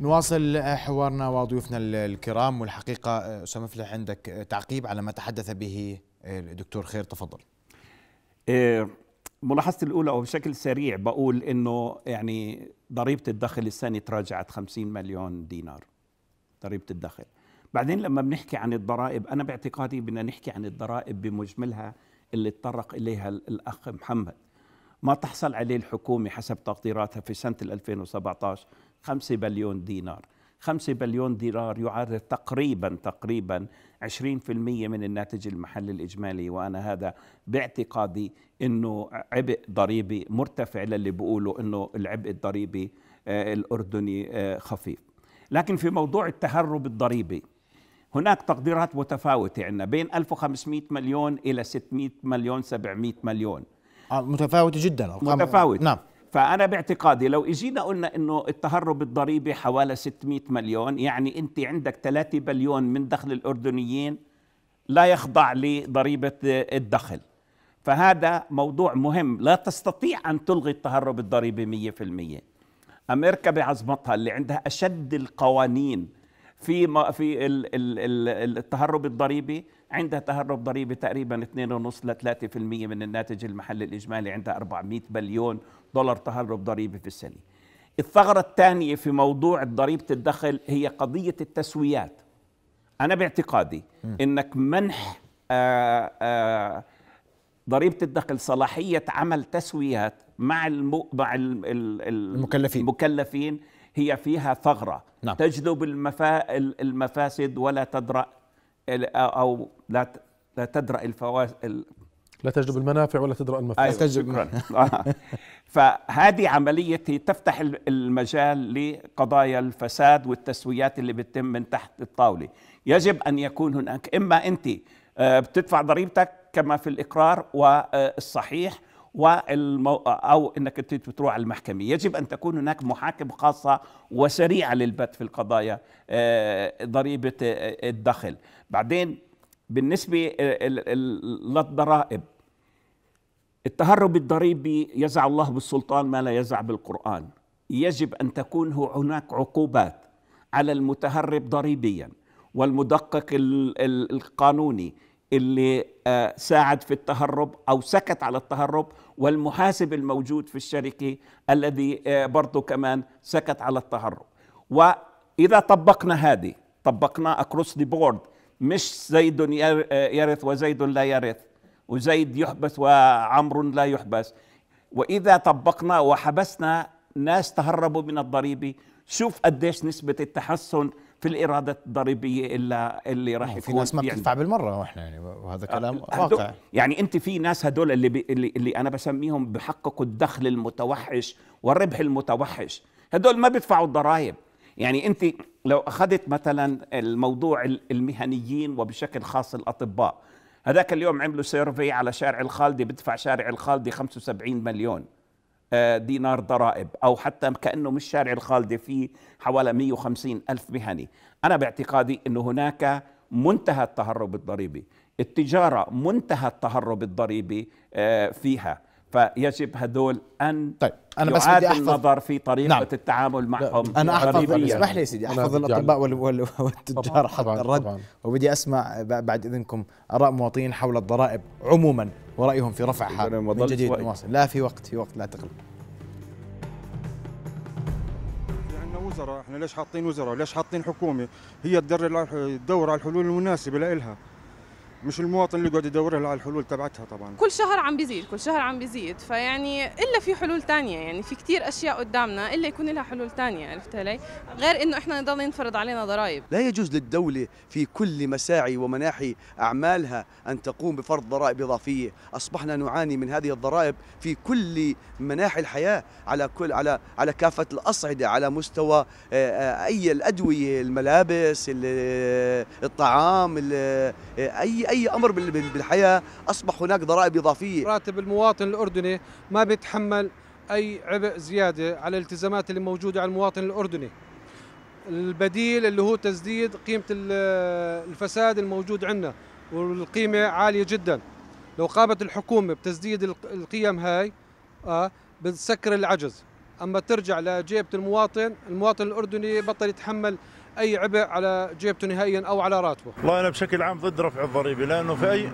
نواصل حوارنا وضيوفنا الكرام، والحقيقة أستاذ مفلح عندك تعقيب على ما تحدث به الدكتور خير، تفضل. ملاحظتي الأولى وبشكل سريع بقول إنه يعني ضريبة الدخل السنة تراجعت خمسين مليون دينار، ضريبه الدخل. بعدين لما بنحكي عن الضرائب، انا باعتقادي بدنا نحكي عن الضرائب بمجملها اللي اتطرق اليها الاخ محمد. ما تحصل عليه الحكومه حسب تقديراتها في سنه ألفين وسبعطعش خمسة بليون دينار، خمسة بليون دينار يعادل تقريبا تقريبا عشرين بالمئة من الناتج المحلي الاجمالي، وانا هذا باعتقادي انه عبء ضريبي مرتفع للي بيقولوا انه العبء الضريبي الاردني خفيف. لكن في موضوع التهرب الضريبي هناك تقديرات متفاوتة عندنا بين ألف وخمسمئة مليون إلى ستمئة مليون سبعمئة مليون، متفاوتة جدا متفاوتة. نعم، فأنا باعتقادي لو إجينا قلنا إنه التهرب الضريبي حوالي ستمئة مليون، يعني أنت عندك ثلاثة بليون من دخل الأردنيين لا يخضع لضريبة الدخل، فهذا موضوع مهم. لا تستطيع أن تلغي التهرب الضريبي مئة بالمئة. أمريكا بعظمتها اللي عندها أشد القوانين في في التهرب الضريبي، عندها تهرب ضريبي تقريبا اثنين ونص ل ثلاثة بالمئة من الناتج المحلي الاجمالي، عندها أربعمئة بليون دولار تهرب ضريبي في السنه. الثغره الثانيه في موضوع ضريبه الدخل هي قضيه التسويات. انا باعتقادي انك منح آآ آآ ضريبه الدخل صلاحيه عمل تسويات مع المو... مع ال... ال... المكلفين المكلفين هي فيها ثغرة. نعم. تجذب المفا... المفاسد ولا تدرأ ال... أو لا ت... لا تدرأ الفواسد ال... لا تجلب المنافع ولا تدرأ المفاسد. أيوة، شكرا. فهذه عملية تفتح المجال لقضايا الفساد والتسويات اللي بتتم من تحت الطاولة. يجب أن يكون هناك إما أنت بتدفع ضريبتك كما في الإقرار والصحيح والمو... أو أنك تروح على المحكمة. يجب أن تكون هناك محاكمة خاصة وسريعة للبت في القضايا ضريبة الدخل. بعدين بالنسبة للضرائب، التهرب الضريبي يزع الله بالسلطان ما لا يزع بالقرآن. يجب أن تكون هناك عقوبات على المتهرب ضريبيا والمدقق القانوني اللي ساعد في التهرب أو سكت على التهرب، والمحاسب الموجود في الشركة الذي برضه كمان سكت على التهرب. وإذا طبقنا هذه طبقنا across the board، مش زيد يرث وزيد لا يرث وزيد يحبس وعمر لا يحبس. وإذا طبقنا وحبسنا ناس تهربوا من الضريبة، شوف قديش نسبة التحسن في الإرادة الضريبية إلا اللي راح يكون. في ناس ما بتدفع بالمرة، واحنا يعني وهذا كلام واقع. يعني أنت في ناس هدول اللي اللي أنا بسميهم بحققوا الدخل المتوحش والربح المتوحش، هدول ما بيدفعوا الضرائب. يعني أنت لو أخذت مثلا الموضوع المهنيين وبشكل خاص الأطباء، هذاك اليوم عملوا سيرفي على شارع الخالدي، بدفع شارع الخالدي خمسة وسبعين مليون دينار ضرائب، أو حتى كأنه مش شارع الخالدي فيه حوالي مئة وخمسين ألف مهني. أنا باعتقادي أنه هناك منتهى التهرب الضريبي، التجارة منتهى التهرب الضريبي فيها، فيجب هدول أن طيب. أنا بس بدي أحفظ النظر في طريقة نعم. التعامل معهم. أنا أحفظ، اسمح لي سيدي، أحفظ الأطباء والتجار حتى الرد، وبدي أسمع بعد إذنكم آراء مواطنين حول الضرائب عموما ورأيهم في رفعها من جديد. نواصل. لا في وقت في وقت لا تغلب. عندنا وزراء، احنا ليش حاطين وزراء؟ ليش حاطين حكومة؟ هي تدور تدور على الحلول المناسبة لإلها، مش المواطن اللي قاعد يدور على الحلول تبعتها. طبعا كل شهر عم بيزيد، كل شهر عم بيزيد، فيعني الا في حلول ثانيه، يعني في كثير اشياء قدامنا الا يكون لها حلول ثانيه، عرفت علي؟ غير انه احنا نضل ينفرض علينا ضرائب. لا يجوز للدوله في كل مساعي ومناحي اعمالها ان تقوم بفرض ضرائب اضافيه. اصبحنا نعاني من هذه الضرائب في كل مناحي الحياه، على كل على على كافه الاصعده، على مستوى اي الادويه، الملابس، الطعام، اي اي امر بالحياه اصبح هناك ضرائب اضافيه. راتب المواطن الاردني ما بيتحمل اي عبء زياده على الالتزامات اللي موجوده على المواطن الاردني. البديل اللي هو تسديد قيمه الفساد الموجود عندنا، والقيمه عاليه جدا. لو قامت الحكومه بتسديد القيم هاي اه بتسكر العجز، اما ترجع لجيبه المواطن، المواطن الاردني بطل يتحمل أي عبء على جيبته نهائياً أو على راتبه. والله أنا بشكل عام ضد رفع الضريبة، لأنه في أي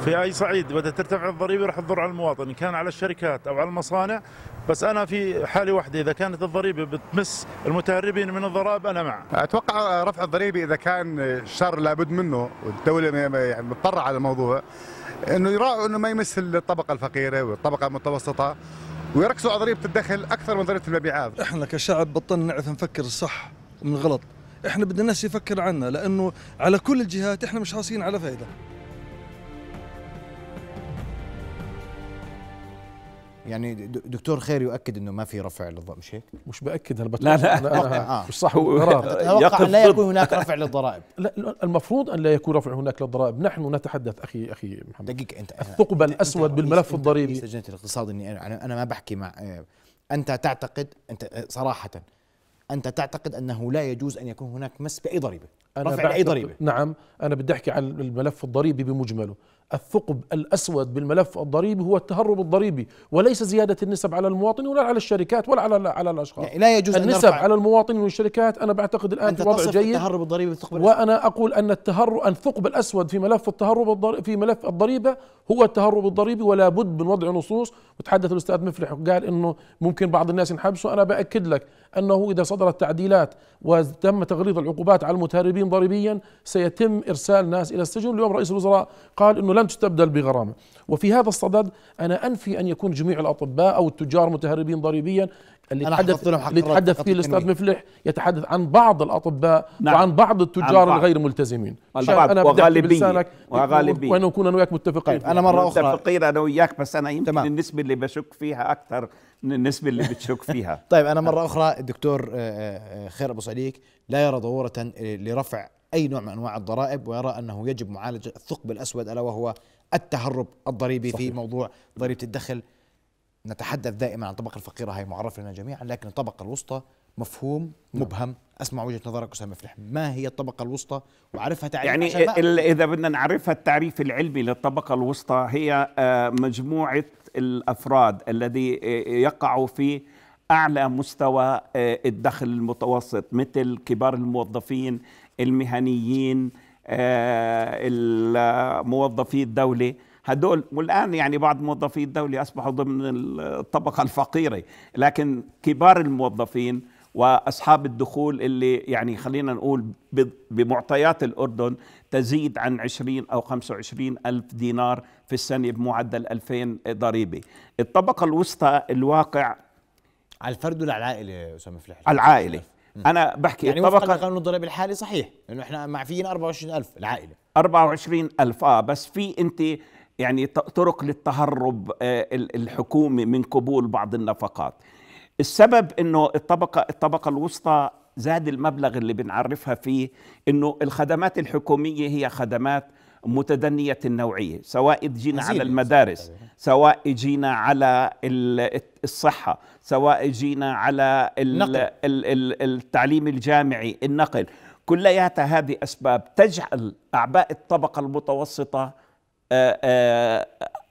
في اي صعيد بدها ترتفع الضريبه راح تضر على المواطن، كان على الشركات او على المصانع. بس انا في حاله واحده، اذا كانت الضريبه بتمس المتهربين من الضرائب انا مع. اتوقع رفع الضريبه اذا كان شر لابد منه والدوله يعني مضطره على الموضوع، انه يراعوا انه ما يمس الطبقه الفقيره والطبقه المتوسطه، ويركزوا على ضريبه الدخل اكثر من ضريبه المبيعات. احنا كشعب بطلنا نعرف نفكر الصح من الغلط، احنا بدنا الناس يفكر عنا، لانه على كل الجهات احنا مش حاصلين على فائده. يعني دكتور خير يؤكد انه ما في رفع للضرائب، مش هيك؟ مش باكد، انا بتوقع لا لا مش صح، هو اتوقع ان لا يكون هناك رفع للضرائب. لا، المفروض ان لا يكون رفع هناك للضرائب، نحن نتحدث اخي اخي محمد. دقيقة انت، الثقب الاسود بالملف الضريبي. لجنة الاقتصاد، اني انا ما بحكي مع انت تعتقد، انت صراحة انت تعتقد انه لا يجوز ان يكون هناك مس باي ضريبة، رفع باي ضريبة. نعم، انا بدي احكي عن الملف الضريبي بمجمله. الثقب الأسود بالملف الضريبي هو التهرب الضريبي، وليس زيادة النسب على المواطن ولا على الشركات ولا على على الأشخاص. يعني لا يجوز النسب على المواطن والشركات. أنا بعتقد الآن في وضع جيد، التهرب الضريبي بالثقب الأسود، وأنا أقول أن التهرب الثقب الأسود في ملف التهرب في ملف الضريبة هو التهرب الضريبي، ولا بد من وضع نصوص. وتحدث الأستاذ مفلح وقال إنه ممكن بعض الناس ينحبسوا، أنا بأكد لك أنه إذا صدرت تعديلات وتم تغليظ العقوبات على المتهربين ضريبيا سيتم إرسال ناس إلى السجن. اليوم رئيس الوزراء قال إنه لن تستبدل بغرامة، وفي هذا الصدد أنا أنفي أن يكون جميع الأطباء أو التجار متهربين ضريبيا. اللي تحدث اللي تحدث فيه الأستاذ مفلح يتحدث عن بعض الأطباء، نعم، وعن بعض التجار الغير ملتزمين. أنا بدي بلسانك وأنا أكون أنا وياك متفقين. أنا مرة أخرى متفقين أنا وياك، بس أنا يمكن تمام. النسبة اللي بشك فيها أكثر من النسبة اللي بتشك فيها. طيب أنا مرة أخرى الدكتور خير أبو صعيليك لا يرى ضرورة لرفع أي نوع من أنواع الضرائب، ويرى أنه يجب معالجة الثقب الأسود ألا وهو التهرب الضريبي. صحيح. في موضوع ضريبة الدخل نتحدث دائما عن الطبقة الفقيرة، هي معرفة لنا جميعا، لكن الطبقة الوسطى مفهوم مبهم. أسمع وجهة نظرك أستاذ مفلح، ما هي الطبقة الوسطى وعرفها تعريف؟ يعني إذا بدنا نعرفها التعريف العلمي للطبقة الوسطى، هي مجموعة الأفراد الذي يقع في أعلى مستوى الدخل المتوسط، مثل كبار الموظفين، المهنيين، موظفي الدولة، هدول. والآن يعني بعض موظفي الدولة أصبحوا ضمن الطبقة الفقيرة، لكن كبار الموظفين وأصحاب الدخول اللي يعني خلينا نقول بمعطيات الأردن تزيد عن عشرين أو خمسة وعشرين ألف دينار في السنة بمعدل ألفين ضريبة. الطبقة الوسطى الواقع على الفرد ولا على العائلة أستاذ مفلح؟ على العائلة. أنا بحكي يعني وفقا لقانون الضريبة الحالي صحيح لأنه إحنا معفيين أربعة وعشرين ألف العائلة، أربعة وعشرين ألف. آه بس في أنت يعني طرق للتهرب الحكومي من قبول بعض النفقات. السبب انه الطبقه الطبقه الوسطى زاد المبلغ اللي بنعرفها فيه، انه الخدمات الحكوميه هي خدمات متدنيه النوعيه، سواء جينا على المدارس، سواء جينا على الصحه، سواء جينا على التعليم الجامعي، النقل، كلياتها هذه اسباب تجعل اعباء الطبقه المتوسطه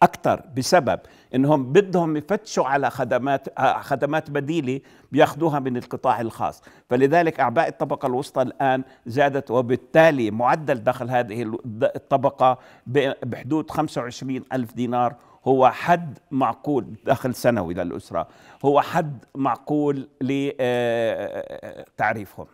أكثر، بسبب أنهم بدهم يفتشوا على خدمات خدمات بديلة بياخدوها من القطاع الخاص. فلذلك أعباء الطبقة الوسطى الآن زادت، وبالتالي معدل دخل هذه الطبقة بحدود خمسة وعشرين ألف دينار هو حد معقول دخل سنوي للأسرة، هو حد معقول لتعريفهم.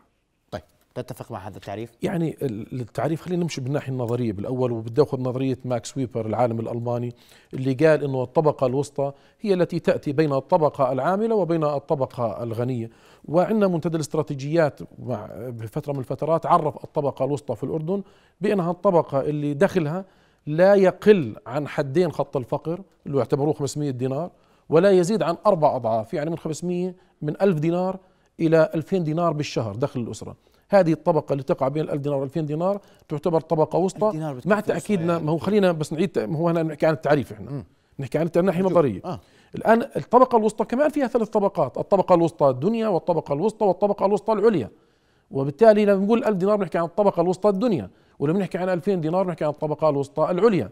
تتفق مع هذا التعريف؟ يعني التعريف خلينا نمشي بالناحيه النظريه بالاول، وبدي اخذ نظريه ماكس ويبر العالم الالماني اللي قال انه الطبقه الوسطى هي التي تاتي بين الطبقه العامله وبين الطبقه الغنيه، وعندنا منتدى الاستراتيجيات مع بفتره من الفترات عرف الطبقه الوسطى في الاردن بانها الطبقه اللي دخلها لا يقل عن حدين خط الفقر اللي يعتبروه خمسمئة دينار، ولا يزيد عن اربع اضعاف، يعني من خمسمئة من ألف دينار الى ألفين دينار بالشهر دخل الاسره. هذه الطبقة اللي تقع بين ألف دينار وألفين دينار تعتبر طبقة وسطى مع تأكيدنا. ما هو خلينا بس نعيد، ما هو نحكي عن التعريف، احنا م. نحكي عن الناحية النظرية. آه. الآن الطبقة الوسطى كمان فيها ثلاث طبقات، الطبقة الوسطى الدنيا والطبقة الوسطى والطبقة الوسطى العليا، وبالتالي لما بنقول ألف دينار بنحكي عن الطبقة الوسطى الدنيا، ولما بنحكي عن ألفين دينار بنحكي عن الطبقة الوسطى العليا.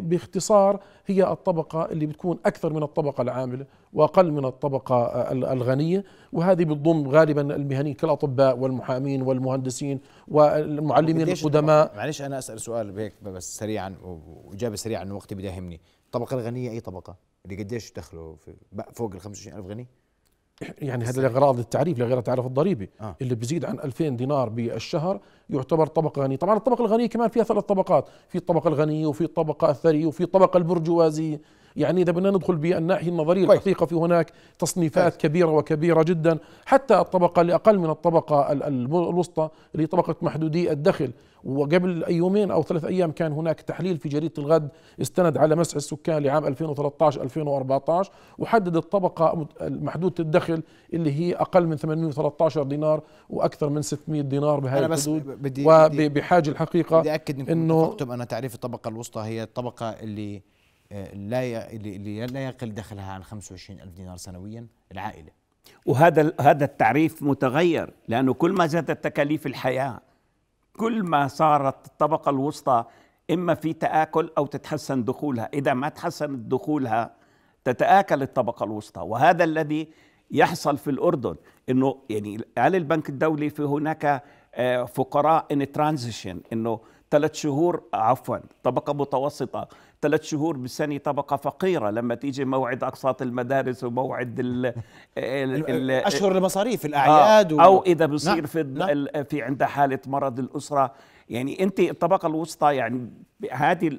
باختصار هي الطبقة اللي بتكون أكثر من الطبقة العاملة وأقل من الطبقة الغنية، وهذه بتضم غالبا المهنيين كالأطباء والمحامين والمهندسين والمعلمين القدماء. معلش أنا أسأل سؤال بهيك بس سريعا وإجابة سريعا عن وقتي بدي أهمني، الطبقة الغنية أي طبقة؟ اللي قديش دخله فوق ال خمسة وعشرين ألف غني؟ يعني هذا لأغراض التعريف لغير تعرف الضريبة آه. اللي بزيد عن ألفين دينار بالشهر يعتبر طبقة غنية. طبعا الطبقة الغنية كمان فيها ثلاث طبقات، في الطبقة الغنية وفي الطبقة الثرية وفي الطبقة البرجوازية. يعني إذا بدنا ندخل بالناحية النظرية الحقيقة في هناك تصنيفات طيب. كبيرة وكبيرة جدا، حتى الطبقة اللي أقل من الطبقة الوسطى اللي هي طبقة محدودي الدخل. وقبل يومين أو ثلاث أيام كان هناك تحليل في جريدة الغد استند على مسح السكان لعام ألفين وثلاثة عشر ألفين وأربعة عشر وحدد الطبقة محدودة الدخل اللي هي أقل من ثمانمئة وثلاثة عشر دينار وأكثر من ستمئة دينار بهذه الحدود، وبحاجة الحقيقة بدي أكد إنه أكتب أنا تعريف الطبقة الوسطى هي الطبقة اللي لا اللي لا يقل دخلها عن خمسة وعشرين ألف دينار سنويا العائلة، وهذا هذا التعريف متغير لأنه كل ما زادت تكاليف الحياة كل ما صارت الطبقة الوسطى إما في تآكل أو تتحسن دخولها، إذا ما تحسنت دخولها تتآكل الطبقة الوسطى. وهذا الذي يحصل في الأردن، إنه يعني على البنك الدولي في هناك فقراء إن ترانزيشن، إنه ثلاث شهور عفوا طبقة متوسطة، ثلاث شهور بالسنة طبقة فقيرة، لما تيجي موعد أقساط المدارس وموعد ال ال أشهر المصاريف الأعياد آه أو إذا بصير نعم في نعم في عندها حالة مرض الأسرة. يعني أنت الطبقة الوسطى يعني هذه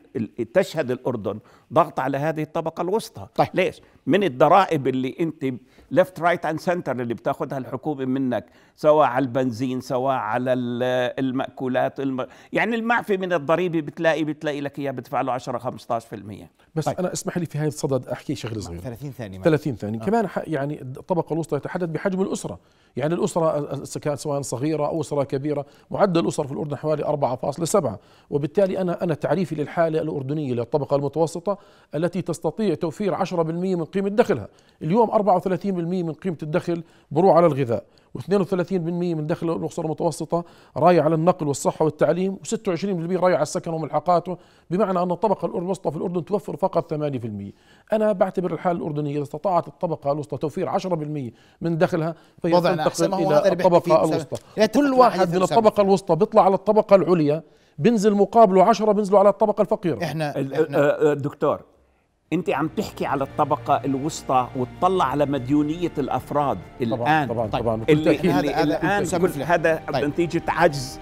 تشهد الأردن ضغط على هذه الطبقة الوسطى. طيب ليش؟ من الضرائب اللي أنت ليفت رايت اند سنتر اللي بتاخذها الحكومه منك، سواء على البنزين سواء على المأكولات الم... يعني المعفي من الضريبه بتلاقي بتلاقي لك اياه بدفع له عشرة خمسة عشر بالمئة. بس طيب. انا اسمح لي في هاي الصدد احكي شغله صغيره ثلاثين ثانيه ثلاثين ثانيه آه. كمان يعني الطبقه الوسطى يتحدث بحجم الاسره، يعني الاسره سواء صغيره او اسره كبيره، معدل الاسر في الاردن حوالي أربعة فاصلة سبعة، وبالتالي انا انا تعريفي للحاله الاردنيه للطبقه المتوسطه التي تستطيع توفير عشرة بالمئة من قيمه دخلها. اليوم أربعة وثلاثين بالمئة من قيمة الدخل بروح على الغذاء، واثنين وثلاثين بالمئة من دخل الأسرة المتوسطة رايح على النقل والصحة والتعليم، وستة وعشرين بالمئة رايح على السكن وملحقاته، بمعنى أن الطبقة الوسطى في الأردن توفر فقط ثمانية بالمئة. أنا بعتبر الحالة الأردنية إذا استطاعت الطبقة الوسطى توفير عشرة بالمئة من دخلها فهي تنتقل إلى الطبقة الوسطى. كل واحد من الطبقة الوسطى بيطلع على الطبقة العليا بنزل مقابله عشرة بنزلوا على الطبقة الفقيرة. إحنا دكتور أنت عم تحكي على الطبقة الوسطى وتطلع على مديونية الأفراد الآن. طبعا طبعا اللي الآن هذا نتيجة عجز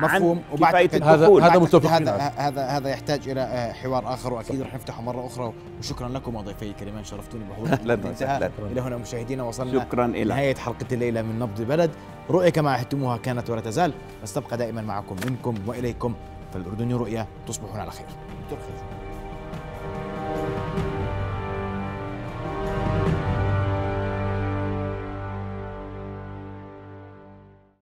مفهوم وبعد هذا هذا متفقين هذا هذا يحتاج إلى حوار آخر وأكيد رح نفتحه مرة أخرى. وشكرا لكم ضيفي الكريمين، شرفتوني بحضوركم. انتهى إلى هنا مشاهدينا وصلنا نهاية حلقة الليلة من نبض بلد، رؤية كما أحتموها كانت ولا تزال، بس تبقى دائما معكم منكم وإليكم، فالأردن رؤية، تصبحون على خير.